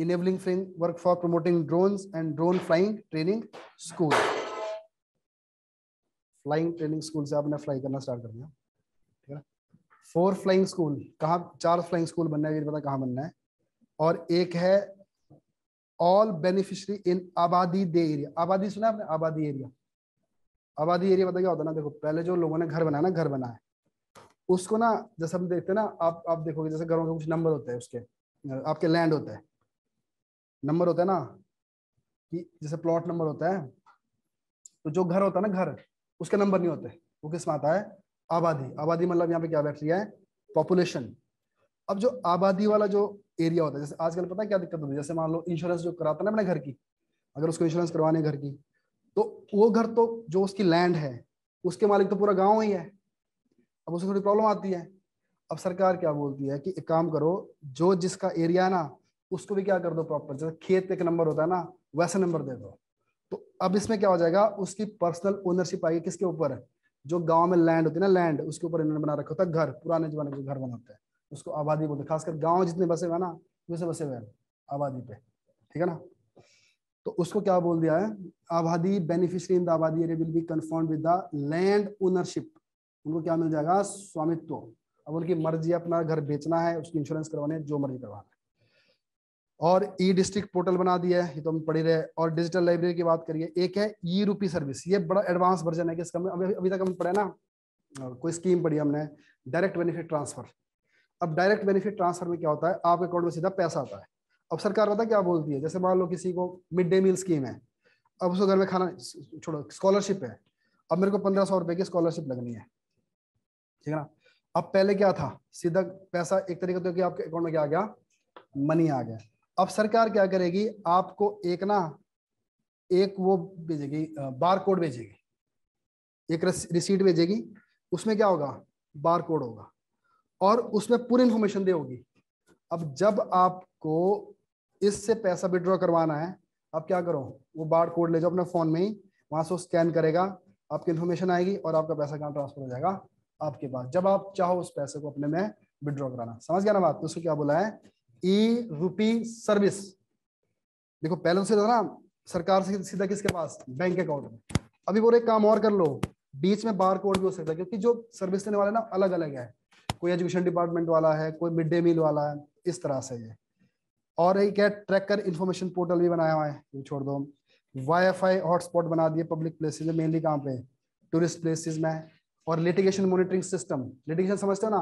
enabling framework for promoting drones and drone flying training school. Flying training school से आपने फ्लाई करना स्टार्ट कर दिया, ठीक है। फोर फ्लाइंग स्कूल कहाँ, चार फ्लाइंग स्कूल बनना है, ये पता कहाँ बनना है। और एक है ऑल बेनिफिशरी इन आबादी दे एरिया। आबादी सुना आपने, आबादी एरिया, आबादी एरिया पता क्या होता है ना, देखो पहले जो लोगों ने घर बनाया ना, घर बनाया उसको ना, जैसे हम देखते हैं ना, आप आप देखोगे जैसे घरों के कुछ नंबर होते हैं, उसके आपके लैंड होता है नंबर होता है ना, कि जैसे प्लॉट नंबर होता है, तो जो घर होता है ना घर, उसके नंबर नहीं होते, वो किस में आता है? आबादी। आबादी मतलब यहाँ पे क्या बैठ रही है? पॉपुलेशन। अब जो आबादी वाला जो एरिया होता है, जैसे आजकल पता है क्या दिक्कत होती है, जैसे मान लो इंश्योरेंस जो कराता है ना अपने घर की, अगर उसको इंश्योरेंस करवाने घर की, तो वो घर तो जो उसकी लैंड है उसके मालिक तो पूरा गाँव ही है, अब उसको थोड़ी प्रॉब्लम आती है। अब सरकार क्या बोलती है कि एक काम करो, जो जिसका एरिया है ना उसको भी क्या कर दो प्रॉपर, जैसे खेत एक नंबर होता है ना वैसे नंबर दे दो। तो अब इसमें क्या हो जाएगा, उसकी पर्सनल ओनरशिप आएगी किसके ऊपर? जो गांव में लैंड होती है ना, लैंड उसके ऊपर इन्होंने बना रखा होता है घर, पुराने जमाने के घर बनाते हैं, उसको आबादी बोलते हैं। खासकर गाँव जितने बसे हुए ना वैसे बसे हुए आबादी पे, ठीक है ना। तो उसको क्या बोल दिया है, abadi beneficiary in the abadi area will be confirm with the land ownership. उनको क्या मिल जाएगा? स्वामित्व। अब उनकी मर्जी अपना घर बेचना है, उसकी इंश्योरेंस करवाने, जो मर्जी करवाना है। और ई डिस्ट्रिक्ट पोर्टल बना दिया है, ये तो हम पढ़ ही रहे। और डिजिटल लाइब्रेरी की बात करिए, एक है ई रूपी सर्विस, ये बड़ा एडवांस वर्जन है कि इसका अभी अभी तक हम पढ़े ना, कोई स्कीम पढ़ी हमने डायरेक्ट बेनिफिट ट्रांसफर। अब डायरेक्ट बेनिफिट ट्रांसफर में क्या होता है, आपके अकाउंट में सीधा पैसा आता है। अब सरकार पता क्या बोलती है, जैसे मान लो किसी को मिड डे मील स्कीम है, अब उसको घर में खाना छोड़ो, स्कॉलरशिप है, अब मेरे को पंद्रह सौ रुपए की स्कॉलरशिप लगनी है, ठीक है ना। अब पहले क्या था, सीधा पैसा एक तरीके तो कि आपके अकाउंट में क्या आ गया, मनी आ गया। अब सरकार क्या करेगी, आपको एक ना एक वो भेजेगी, बार कोड भेजेगी, एक रिसीट भेजेगी, उसमें क्या होगा, बार कोड होगा और उसमें पूरी इंफॉर्मेशन दे होगी। अब जब आपको इससे पैसा विड्रॉ करवाना है, आप क्या करो, वो बार कोड ले जाओ अपने फोन में ही, वहां से स्कैन करेगा, आपकी इंफॉर्मेशन आएगी और आपका पैसा कहाँ ट्रांसफर हो जाएगा, आपके पास, जब आप चाहो उस पैसे को अपने में विड्रॉ कराना। समझ गया ना बात, उसको क्या बोला है, ई रूपी सर्विस। देखो पहले से ना सरकार से सीधा किसके पास, बैंक अकाउंट में। अभी बोले काम और कर लो, बीच में बार कोड भी हो सकता है, क्योंकि जो सर्विस देने वाले ना अलग अलग है, कोई एजुकेशन डिपार्टमेंट वाला है, कोई मिड डे मील वाला है, इस तरह से ये। और एक है ट्रैकर इन्फॉर्मेशन पोर्टल भी बनाया हुआ है, ये छोड़ दो। वाई फाई हॉटस्पॉट बना दिए पब्लिक प्लेसेज में, मेनली कहाँ पे, टूरिस्ट प्लेसेज में। और लिटिगेशन मॉनिटरिंग सिस्टम, लिटिगेशन समझते हो ना,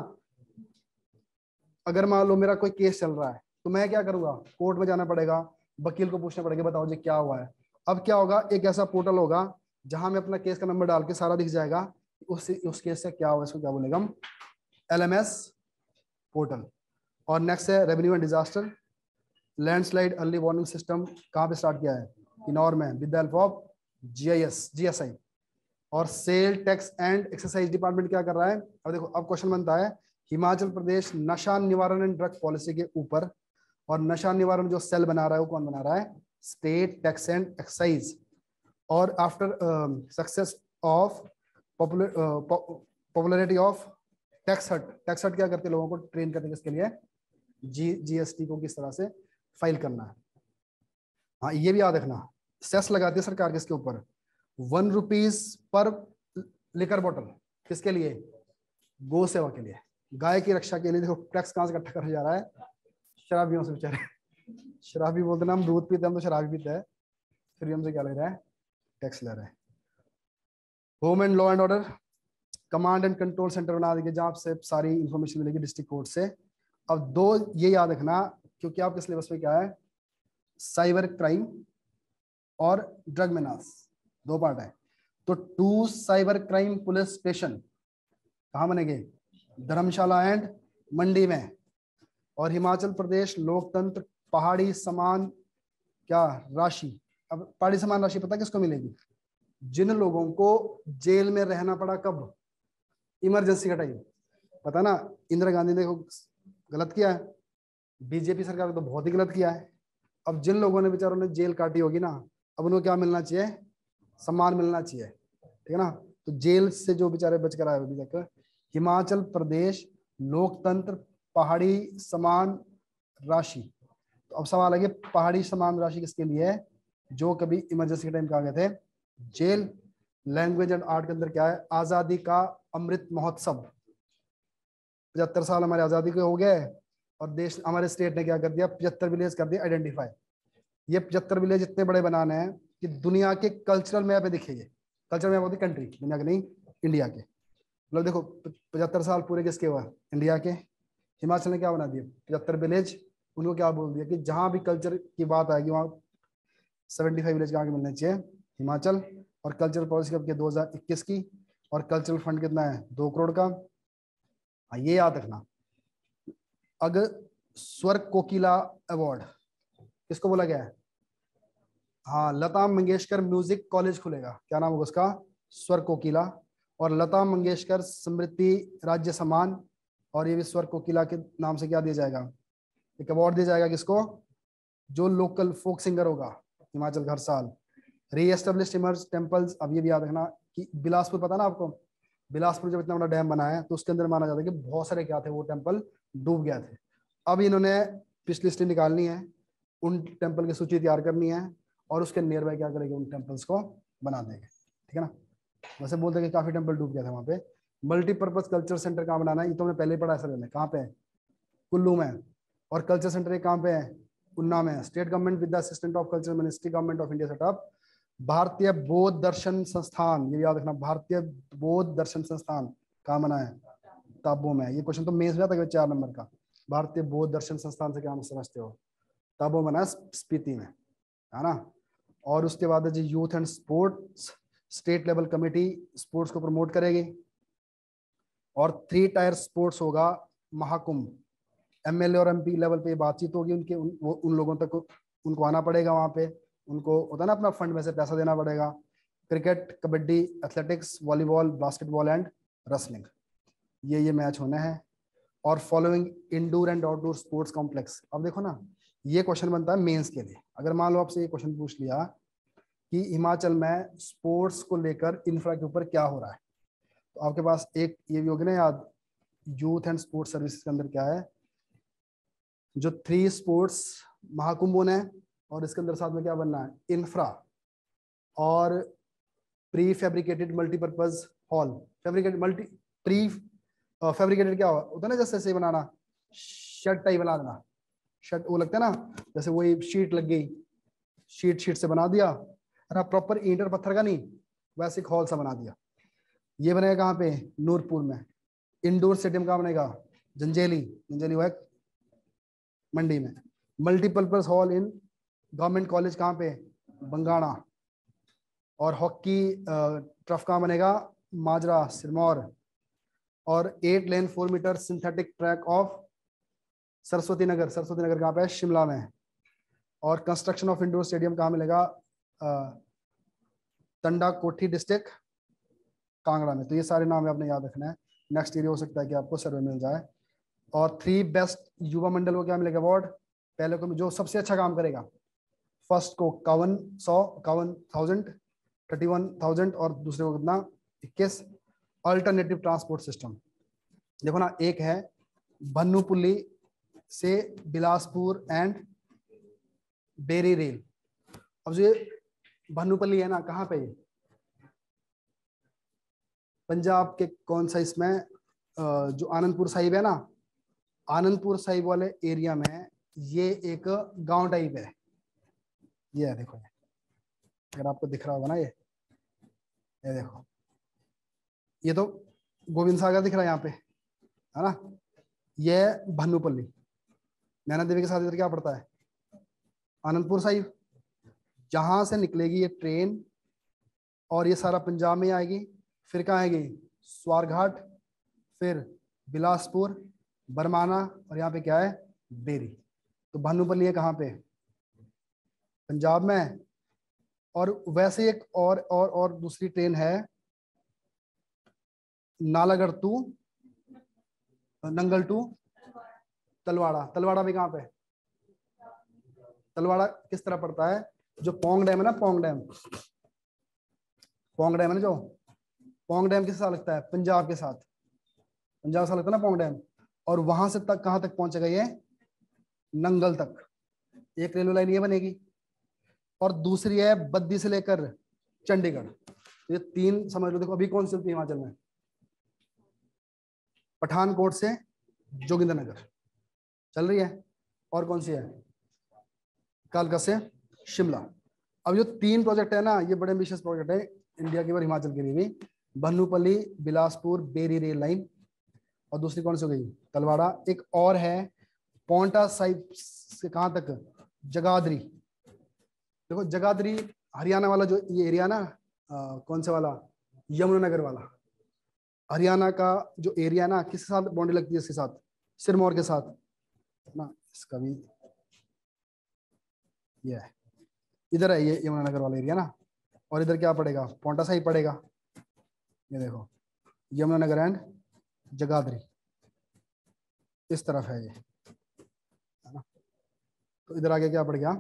अगर मान लो मेरा कोई केस चल रहा है तो मैं क्या करूंगा, कोर्ट में जाना पड़ेगा, वकील को पूछना पड़ेगा बताओ जी क्या हुआ है। अब क्या होगा, एक ऐसा पोर्टल होगा जहां मैं अपना केस का नंबर डाल के सारा दिख जाएगा, उस उस केस से क्या हुआ, इसको क्या बोलेगा हम, एलएमएस पोर्टल। और नेक्स्ट है revenue and disaster, landslide early warning system, कहाँ पे स्टार्ट किया है, किन्नौर में, with the help of G I S G S I. और sale tax and excise department क्या कर रहा है, अब देखो अब क्वेश्चन बनता है, हिमाचल प्रदेश नशा निवारण एंड ड्रग पॉलिसी के ऊपर, और नशा निवारण जो सेल बना रहा है वो कौन बना रहा है, स्टेट टैक्स एंड एक्साइज। और after success of popularity of tax hut, tax hut क्या करते हैं, लोगों को ट्रेन करते हैं इसके लिए जी जीएसटी को किस तरह से फाइल करना है। हाँ ये भी याद रखना, सेस लगाती है सरकार किसके ऊपर, one rupees per liquor bottle, किसके लिए, गो सेवा के लिए, गाय की रक्षा के लिए। देखो टैक्स कहाँ से इकट्ठा करा जा रहा है, शराबियों से बेचारे, शराबी बोलते ना हम दूध पीते हैं, हम तो शराबी पीते हैं, फिर हमसे क्या ले रहा है, टैक्स ले रहे हैं। Home and law and order, command and control centre बना देंगे जहाँ आपसे सारी इंफॉर्मेशन मिलेगी डिस्ट्रिक्ट कोर्ट से। अब दो ये याद रखना क्योंकि आपके सिलेबस में क्या है, साइबर क्राइम और ड्रग मेनास, दो पार्ट है। तो two cyber crime police station कहाँ बनेंगे, धर्मशाला एंड मंडी में। और हिमाचल प्रदेश लोकतंत्र पहाड़ी समान क्या राशि, अब पहाड़ी समान राशि पता किसको मिलेगी, जिन लोगों को जेल में रहना पड़ा कब, इमरजेंसी का टाइम, पता ना इंदिरा गांधी ने गलत किया है, बीजेपी सरकार ने तो बहुत ही गलत किया है। अब जिन लोगों ने बेचारों ने जेल काटी होगी ना, अब उनको क्या मिलना चाहिए, सम्मान मिलना चाहिए, ठीक है ना। तो जेल से जो बेचारे बच कर आए अभी तक, हिमाचल प्रदेश लोकतंत्र पहाड़ी समान राशि। तो अब सवाल है कि पहाड़ी समान राशि किसके लिए है, जो कभी इमरजेंसी के टाइम कहाँ गए थे, जेल। लैंग्वेज एंड आर्ट के अंदर क्या है, आजादी का अमृत महोत्सव, पचहत्तर साल हमारे आजादी के हो गए और देश हमारे स्टेट ने क्या कर दिया, पचहत्तर विलेज कर दिया आइडेंटिफाई। ये पचहत्तर विलेज इतने बड़े बनाने हैं कि दुनिया के कल्चरल मैप पे दिखे, ये कल्चरल मैप होती है कंट्री, दुनिया के नहीं इंडिया के। मतलब देखो पचहत्तर साल पूरे किसके हुआ, इंडिया के। हिमाचल ने क्या बना दिया, पचहत्तर विलेज, उनको क्या बोल दिया कि जहाँ भी कल्चर की बात आएगी वहाँ सेवेंटी फाइव विलेज कहाँ के मिलने चाहिए, हिमाचल। और कल्चरल पॉलिसी कब की, दो हजार इक्कीस की। और कल्चरल फंड कितना है, दो करोड़ का। हाँ ये याद रखना। अगर स्वर्ग कोकिला अवार्ड किसको बोला गया है, हाँ लता मंगेशकर म्यूजिक कॉलेज खुलेगा, क्या नाम होगा उसका, स्वर्ग कोकिला। और लता मंगेशकर स्मृति राज्य सम्मान, और ये भी स्वर्ग कोकिला के नाम से क्या दिया जाएगा, एक अवार्ड दिया जाएगा किसको, जो लोकल फोक सिंगर होगा हिमाचल का हर साल। रीएस्टेब्लिश्ड इमर्ज टेम्पल्स, अब ये भी याद रखना कि बिलासपुर, पता ना आपको बिलासपुर जब इतना बड़ा डैम बना है तो उसके अंदर माना जाता है कि बहुत सारे क्या थे वो टेम्पल डूब गए थे। अब इन्होंने पिछली लिस्ट निकालनी है, उन टेम्पल की सूची तैयार करनी है और उसके नियर बाय क्या करेंगे, उन टेम्पल्स को बना देंगे, ठीक है ना। वैसे बोलते हैं कि काफी टेंपल डूब गया था वहाँ पे। मल्टीपर्पज कल्चर सेंटर कहाँ बनाना है, ये तो हमने पहले ही पढ़ा है सर, कहाँ पे है, कुल्लू में। और कल्चर सेंटर एक कहाँ पे है, उन्ना में state government with the assistant of culture ministry government of India setup भारतीय बौद्ध दर्शन संस्थान, ये याद रखना, भारतीय बौद्ध दर्शन संस्थान कहाँ बना है? ताबो में। ये क्वेश्चन तो मेंस में आता है चार नंबर का, भारतीय बौद्ध दर्शन संस्थान से क्या हम समझते हो? ताबो बना स्पीति में, है ना। और उसके बाद है जी youth and sports, state level committee sports को प्रमोट करेगी। और थ्री टायर स्पोर्ट्स होगा महाकुंभ, एमएलए और एमपी लेवल पे बातचीत होगी उनके, उन, उन लोगों तक उनको आना पड़ेगा वहाँ पे, उनको होता ना अपना फंड में से पैसा देना पड़ेगा। Cricket, kabaddi, athletics, volleyball, basketball and wrestling, ये ये मैच होने हैं। और following indoor and outdoor sports complex. अब देखो ना, ये क्वेश्चन बनता है मेंस के लिए। अगर मान लो आपसे ये क्वेश्चन पूछ लिया कि हिमाचल में स्पोर्ट्स को लेकर इंफ्रा के ऊपर क्या हो रहा है, तो आपके पास एक ये भी होगी ना याद, यूथ एंड स्पोर्ट्स सर्विसेज के अंदर क्या है, जो थ्री स्पोर्ट्स महाकुंभ होना है और इसके अंदर साथ में क्या बनना है, इंफ्रा और pre fabricated multipurpose hall. Fabricated multi pre fabricated क्या होता है ना, जैसे ऐसे बनाना, शर्ट टाई बना देना, शर्ट वो लगता है ना, जैसे वही शीट लग गई, शीट शीट से बना दिया, है ना, प्रॉपर ईंट और पत्थर का नहीं, वैसे एक हॉल सा बना दिया। ये बनेगा कहाँ पे, नूरपुर में। इंडोर स्टेडियम कहाँ बनेगा, जंजेली, जंजेली वो है मंडी में। Multipurpose hall in government college कहाँ पे, बंगाणा। और हॉकी ट्रफ कहाँ बनेगा, माजरा, सिरमौर। और eight lane four metre synthetic track of Saraswati Nagar, Saraswati Nagar कहाँ पे है, शिमला में। और कंस्ट्रक्शन ऑफ इंडोर स्टेडियम कहाँ मिलेगा, तंडा कोठी डिस्ट्रिक्ट कांगड़ा में। तो ये सारे नाम आपने याद रखना है, नेक्स्ट ईयर हो सकता है कि आपको सर्वे मिल जाए। और थ्री बेस्ट युवा मंडल को क्या मिलेगा, अवार्ड, पहले को जो सबसे अच्छा काम करेगा, फर्स्ट को कावन सौ कावन थाउजेंड थर्टी वन थाउजेंड और दूसरे को कितना, इक्कीस। अल्टरनेटिव ट्रांसपोर्ट सिस्टम, देखो ना, एक है भन्नूपुली से बिलासपुर एंड बेरी रेल। अब जो ये भन्नूपल्ली है ना, कहाँ पे, पंजाब के कौन सा, इसमें जो आनंदपुर साहिब है ना, आनंदपुर साहिब वाले एरिया में ये एक गांव टाइप है, ये है, देखो ये, अगर आपको दिख रहा होगा ना, ये ये देखो, ये तो गोविंद सागर दिख रहा है यहाँ पे, है ना, ये भन्नूपल्ली। नैना देवी के साथ इधर क्या पड़ता है, आनंदपुर साहिब। जहां से निकलेगी ये ट्रेन और ये सारा पंजाब में आएगी, फिर कहाँ आएगी, स्वारघाट, फिर बिलासपुर, बरमाना और यहाँ पे क्या है, बेरी। तो भानुपल्ली है कहाँ पे, पंजाब में। और वैसे एक और और और दूसरी ट्रेन है नालागढ़ टू नंगल टू तलवाड़ा, तलवाड़ा भी कहाँ पे, तलवाड़ा किस तरह पड़ता है, जो पोंग डैम है ना, पोंग डैम, पोंग डैम है ना, जो पोंग डैम किसके साथ लगता है, पंजाब के साथ, पंजाब के साथ लगता है ना पोंग डैम। और वहां से तक कहाँ तक पहुंचेगा, ये नंगल तक। एक रेलवे लाइन ये बनेगी और दूसरी है बद्दी से लेकर चंडीगढ़। ये तीन समझ लो। देखो अभी कौन सी होती है हिमाचल में, पठानकोट से जोगिंद्रनगर चल रही है, और कौन सी है, कालका से शिमला। अब जो तीन प्रोजेक्ट है ना, ये बड़े एम्बिशियस प्रोजेक्ट है इंडिया के और हिमाचल के लिए भी। भन्नूपल्ली, बिलासपुर, बेरी रेल लाइन, और दूसरी कौन सी हो गई, तलवाड़ा। एक और है पोंटा साहिब से कहाँ तक, जगाधरी। देखो जगाधरी हरियाणा वाला जो ये एरिया ना, आ, कौन से वाला, यमुनानगर वाला, हरियाणा का जो एरिया ना, किसके साथ बाउंड्री लगती है, इसके साथ, सिरमौर के साथ ना, इसका भी ये है, इधर है ये यमुनानगर वाला एरिया ना। और इधर क्या पड़ेगा, पोंटा साहिब पड़ेगा। ये देखो यमुनानगर एंड जगाधरी इस तरफ है ये, है ना। तो इधर आगे क्या पड़ गया,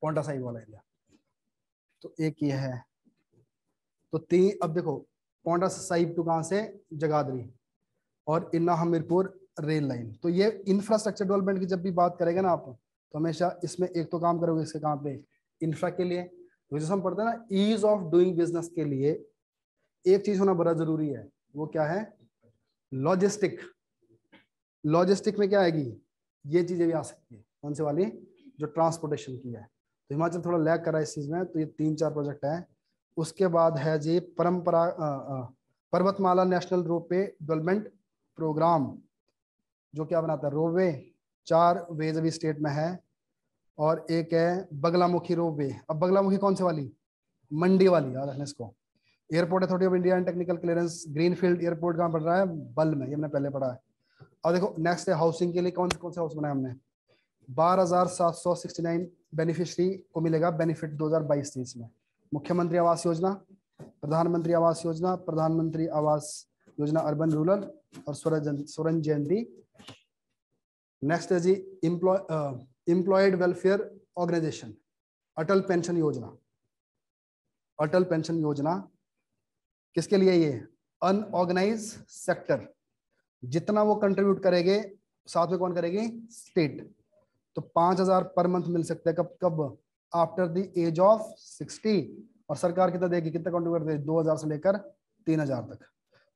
पोंटा साहिब वाला एरिया। तो एक ये है, तो तीन। अब देखो पोंटा साहिब टू कहाँ से, जगाधरी, और इन्ना हमीरपुर रेल लाइन। तो ये इंफ्रास्ट्रक्चर डेवलपमेंट की जब भी बात करेगा ना आप, तो हमेशा इसमें एक तो काम करोगे इसके काम पे, इंफ्रा के लिए, जैसे हम पढ़ते हैं ना ईज ऑफ डूइंग बिजनेस के लिए एक चीज होना बड़ा जरूरी है, वो क्या है, लॉजिस्टिक। लॉजिस्टिक में क्या आएगी, ये चीजें भी आ सकती है। कौन सी वाली, जो ट्रांसपोर्टेशन की है। तो हिमाचल थोड़ा लैग करा इस चीज में। तो ये तीन चार प्रोजेक्ट है। उसके बाद है जी परंपरा आ, आ, पर्वतमाला नेशनल रोपवे डेवलपमेंट प्रोग्राम, जो क्या बनाता है रोपवे चार वेज अभी स्टेट में है, और एक है बगलामुखी रोपवे। अब बगलामुखी कौन सी वाली, मंडी वाली, याद रखना इसको। Airport authority of India and technical clearance, greenfield airport कहाँ पड़ रहा है, बल में, ये हमने पहले पढ़ा है। और देखो नेक्स्ट है हाउसिंग के लिए कौन से कौन से हाउस बनाए हमने, बारह हजार सात सौ सिक्सटी नाइन बेनिफिशरी को मिलेगा बेनिफिट दो हजार बाईस तेईस में। मुख्यमंत्री आवास योजना, प्रधानमंत्री आवास योजना, प्रधानमंत्री आवास योजना अर्बन रूरल, और स्वर्ण जयंती। नेक्स्ट है जी employed welfare organisation, Atal pension Yojana. Atal pension योजना किसके लिए, ये अनऑर्गेनाइज सेक्टर, जितना वो कंट्रीब्यूट करेंगे साथ में कौन करेगी, स्टेट। तो पांच हजार पर मंथ मिल सकता है, कब कब, after the age of sixty. और सरकार कितना देगी, कितना कंट्रीब्यूट देगी, दो हजार से लेकर तीन हजार तक।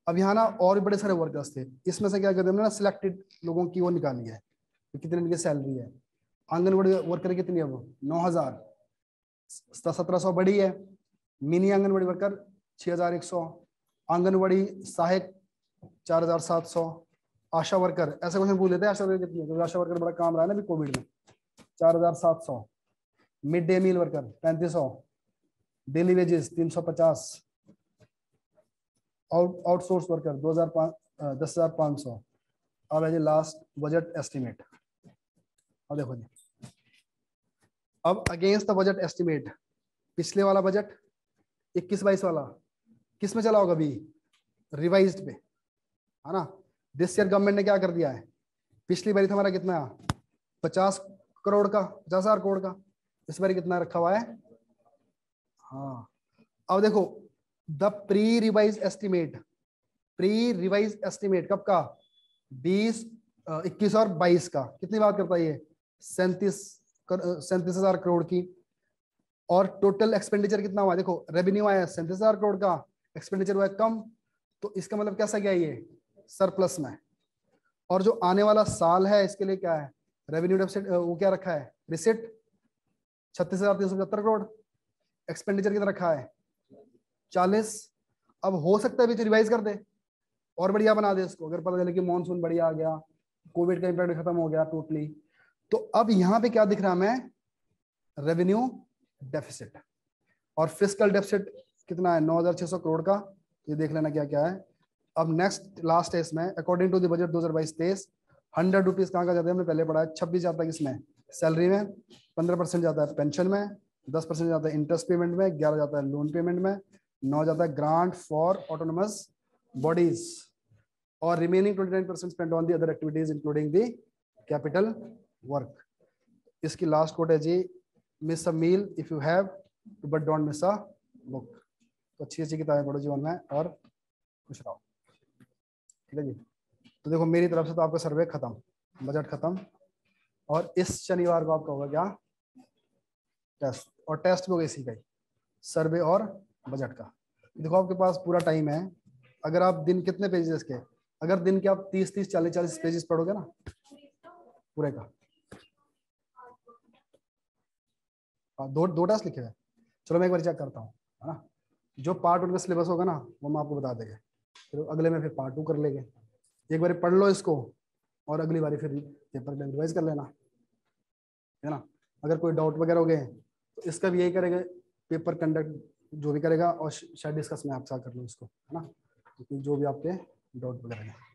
अब यहाँ ना और भी बड़े सारे वर्कर्स थे, इसमें से क्या करते हैं ना, सिलेक्टेड लोगों की वो निकाली है तो कितने इनकी सैलरी है। आंगनबाड़ी वर्कर कितनी है वो, नौ हजार सत्रह सौ बड़ी है। मिनी आंगनबाड़ी वर्कर छह हजार एक सौ, आंगनबाड़ी सहायक चार हजार सात सौ, आशा वर्कर, ऐसे क्वेश्चन पूछ लेते हैं आशा वर्कर कितनी है, क्योंकि आशा वर्कर बड़ा काम रहा है ना अभी कोविड में, चार हजार सात सौ। मिड डे मील वर्कर पैंतीस सौ, डेली वेजेस तीन सौ पचास, आउट आउटसोर्स वर्कर दो हजार दस हजार पाँच सौ। अब है जी लास्ट बजट एस्टिमेट। अब देखो जी, अब अगेंस्ट द बजट एस्टिमेट, पिछले वाला बजट इक्कीस बाईस वाला किस में चला होगा, अभी रिवाइज्ड पे है ना। दिस ईयर गवर्नमेंट ने क्या कर दिया है, पिछली बारी था हमारा कितना पचास करोड़ का पचास हजार करोड़ का, इस बार कितना रखा हुआ है, हाँ। अब देखो the pre revise estimate, pre revise estimate कब का, बीस इक्कीस और बाईस का, कितनी बात करता है ये, सैंतीस सैंतीस हजार करोड़ की। और टोटल एक्सपेंडिचर कितना हुआ, देखो रेवेन्यू आया सैंतीस हजार करोड़ का, एक्सपेंडिचर हुआ कम, तो इसका मतलब कैसा गया, ये सरप्लस में। और जो आने वाला साल है इसके लिए क्या है, रेवेन्यू डेफिसिट वो क्या रखा है, रिसिट छत्तीस हजार तीन सौ पचहत्तर करोड़, एक्सपेंडिचर कितना रखा है चालीस। अब हो सकता है बीच रिवाइज कर दे और बढ़िया बना दे इसको, अगर पता चले कि मानसून बढ़िया आ गया, कोविड का इम्पैक्ट खत्म हो गया टोटली। तो अब यहाँ पे क्या दिख रहा है हमें, रेवेन्यू डेफिसिट। और फिस्कल डेफिसिट कितना है नौ हजार छह सौ करोड़ का, ये देख लेना क्या क्या है। अब नेक्स्ट लास्ट है इसमें, अकॉर्डिंग टू द बजट दो हजार बाईस तेईस, हंड्रेड रुपीज कहाँ का जाता है, हमने पहले पढ़ा है, छब्बीस जाता है इसमें सैलरी में, पंद्रह परसेंट जाता है पेंशन में, दस परसेंट जाता है इंटरेस्ट पेमेंट में, ग्यारह जाता है लोन पेमेंट में, नौ जाता है ग्रांट फॉर ऑटोनोमस बॉडीज, और remaining twenty nine percent spend on the other activities including the capital work. इसकी लास्ट कोट है जी, miss a meal if you have to but don't miss a book. तो अच्छी अच्छी किताबें पढ़ो जीवन में और खुश रहो, ठीक है जी। तो देखो मेरी तरफ से तो आपका सर्वे खत्म, बजट खत्म, और इस शनिवार को आपका होगा क्या, टेस्ट, और टेस्ट भी होगा इसी का ही, सर्वे और बजट का। देखो आपके पास पूरा टाइम है, अगर आप दिन कितने पेजेस के, अगर दिन के आप तीस तीस चालीस चालीस पेजेस पढ़ोगे ना पूरे का, दो दो टेस्ट लिखे हुए। चलो मैं एक बार चेक करता हूँ, है ना, जो पार्ट वन का सिलेबस होगा ना वो हम आपको बता देंगे, फिर अगले में फिर पार्ट टू कर लेंगे। एक बार पढ़ लो इसको और अगली बारी फिर पेपर में रिवाइज कर लेना, है ना। अगर कोई डाउट वगैरह हो गए तो इसका भी यही करेगा, पेपर कंडक्ट जो भी करेगा, और शायद डिस्कस में आप साथ कर लो इसको, है ना, क्योंकि जो भी आपके डाउट वगैरह हैं।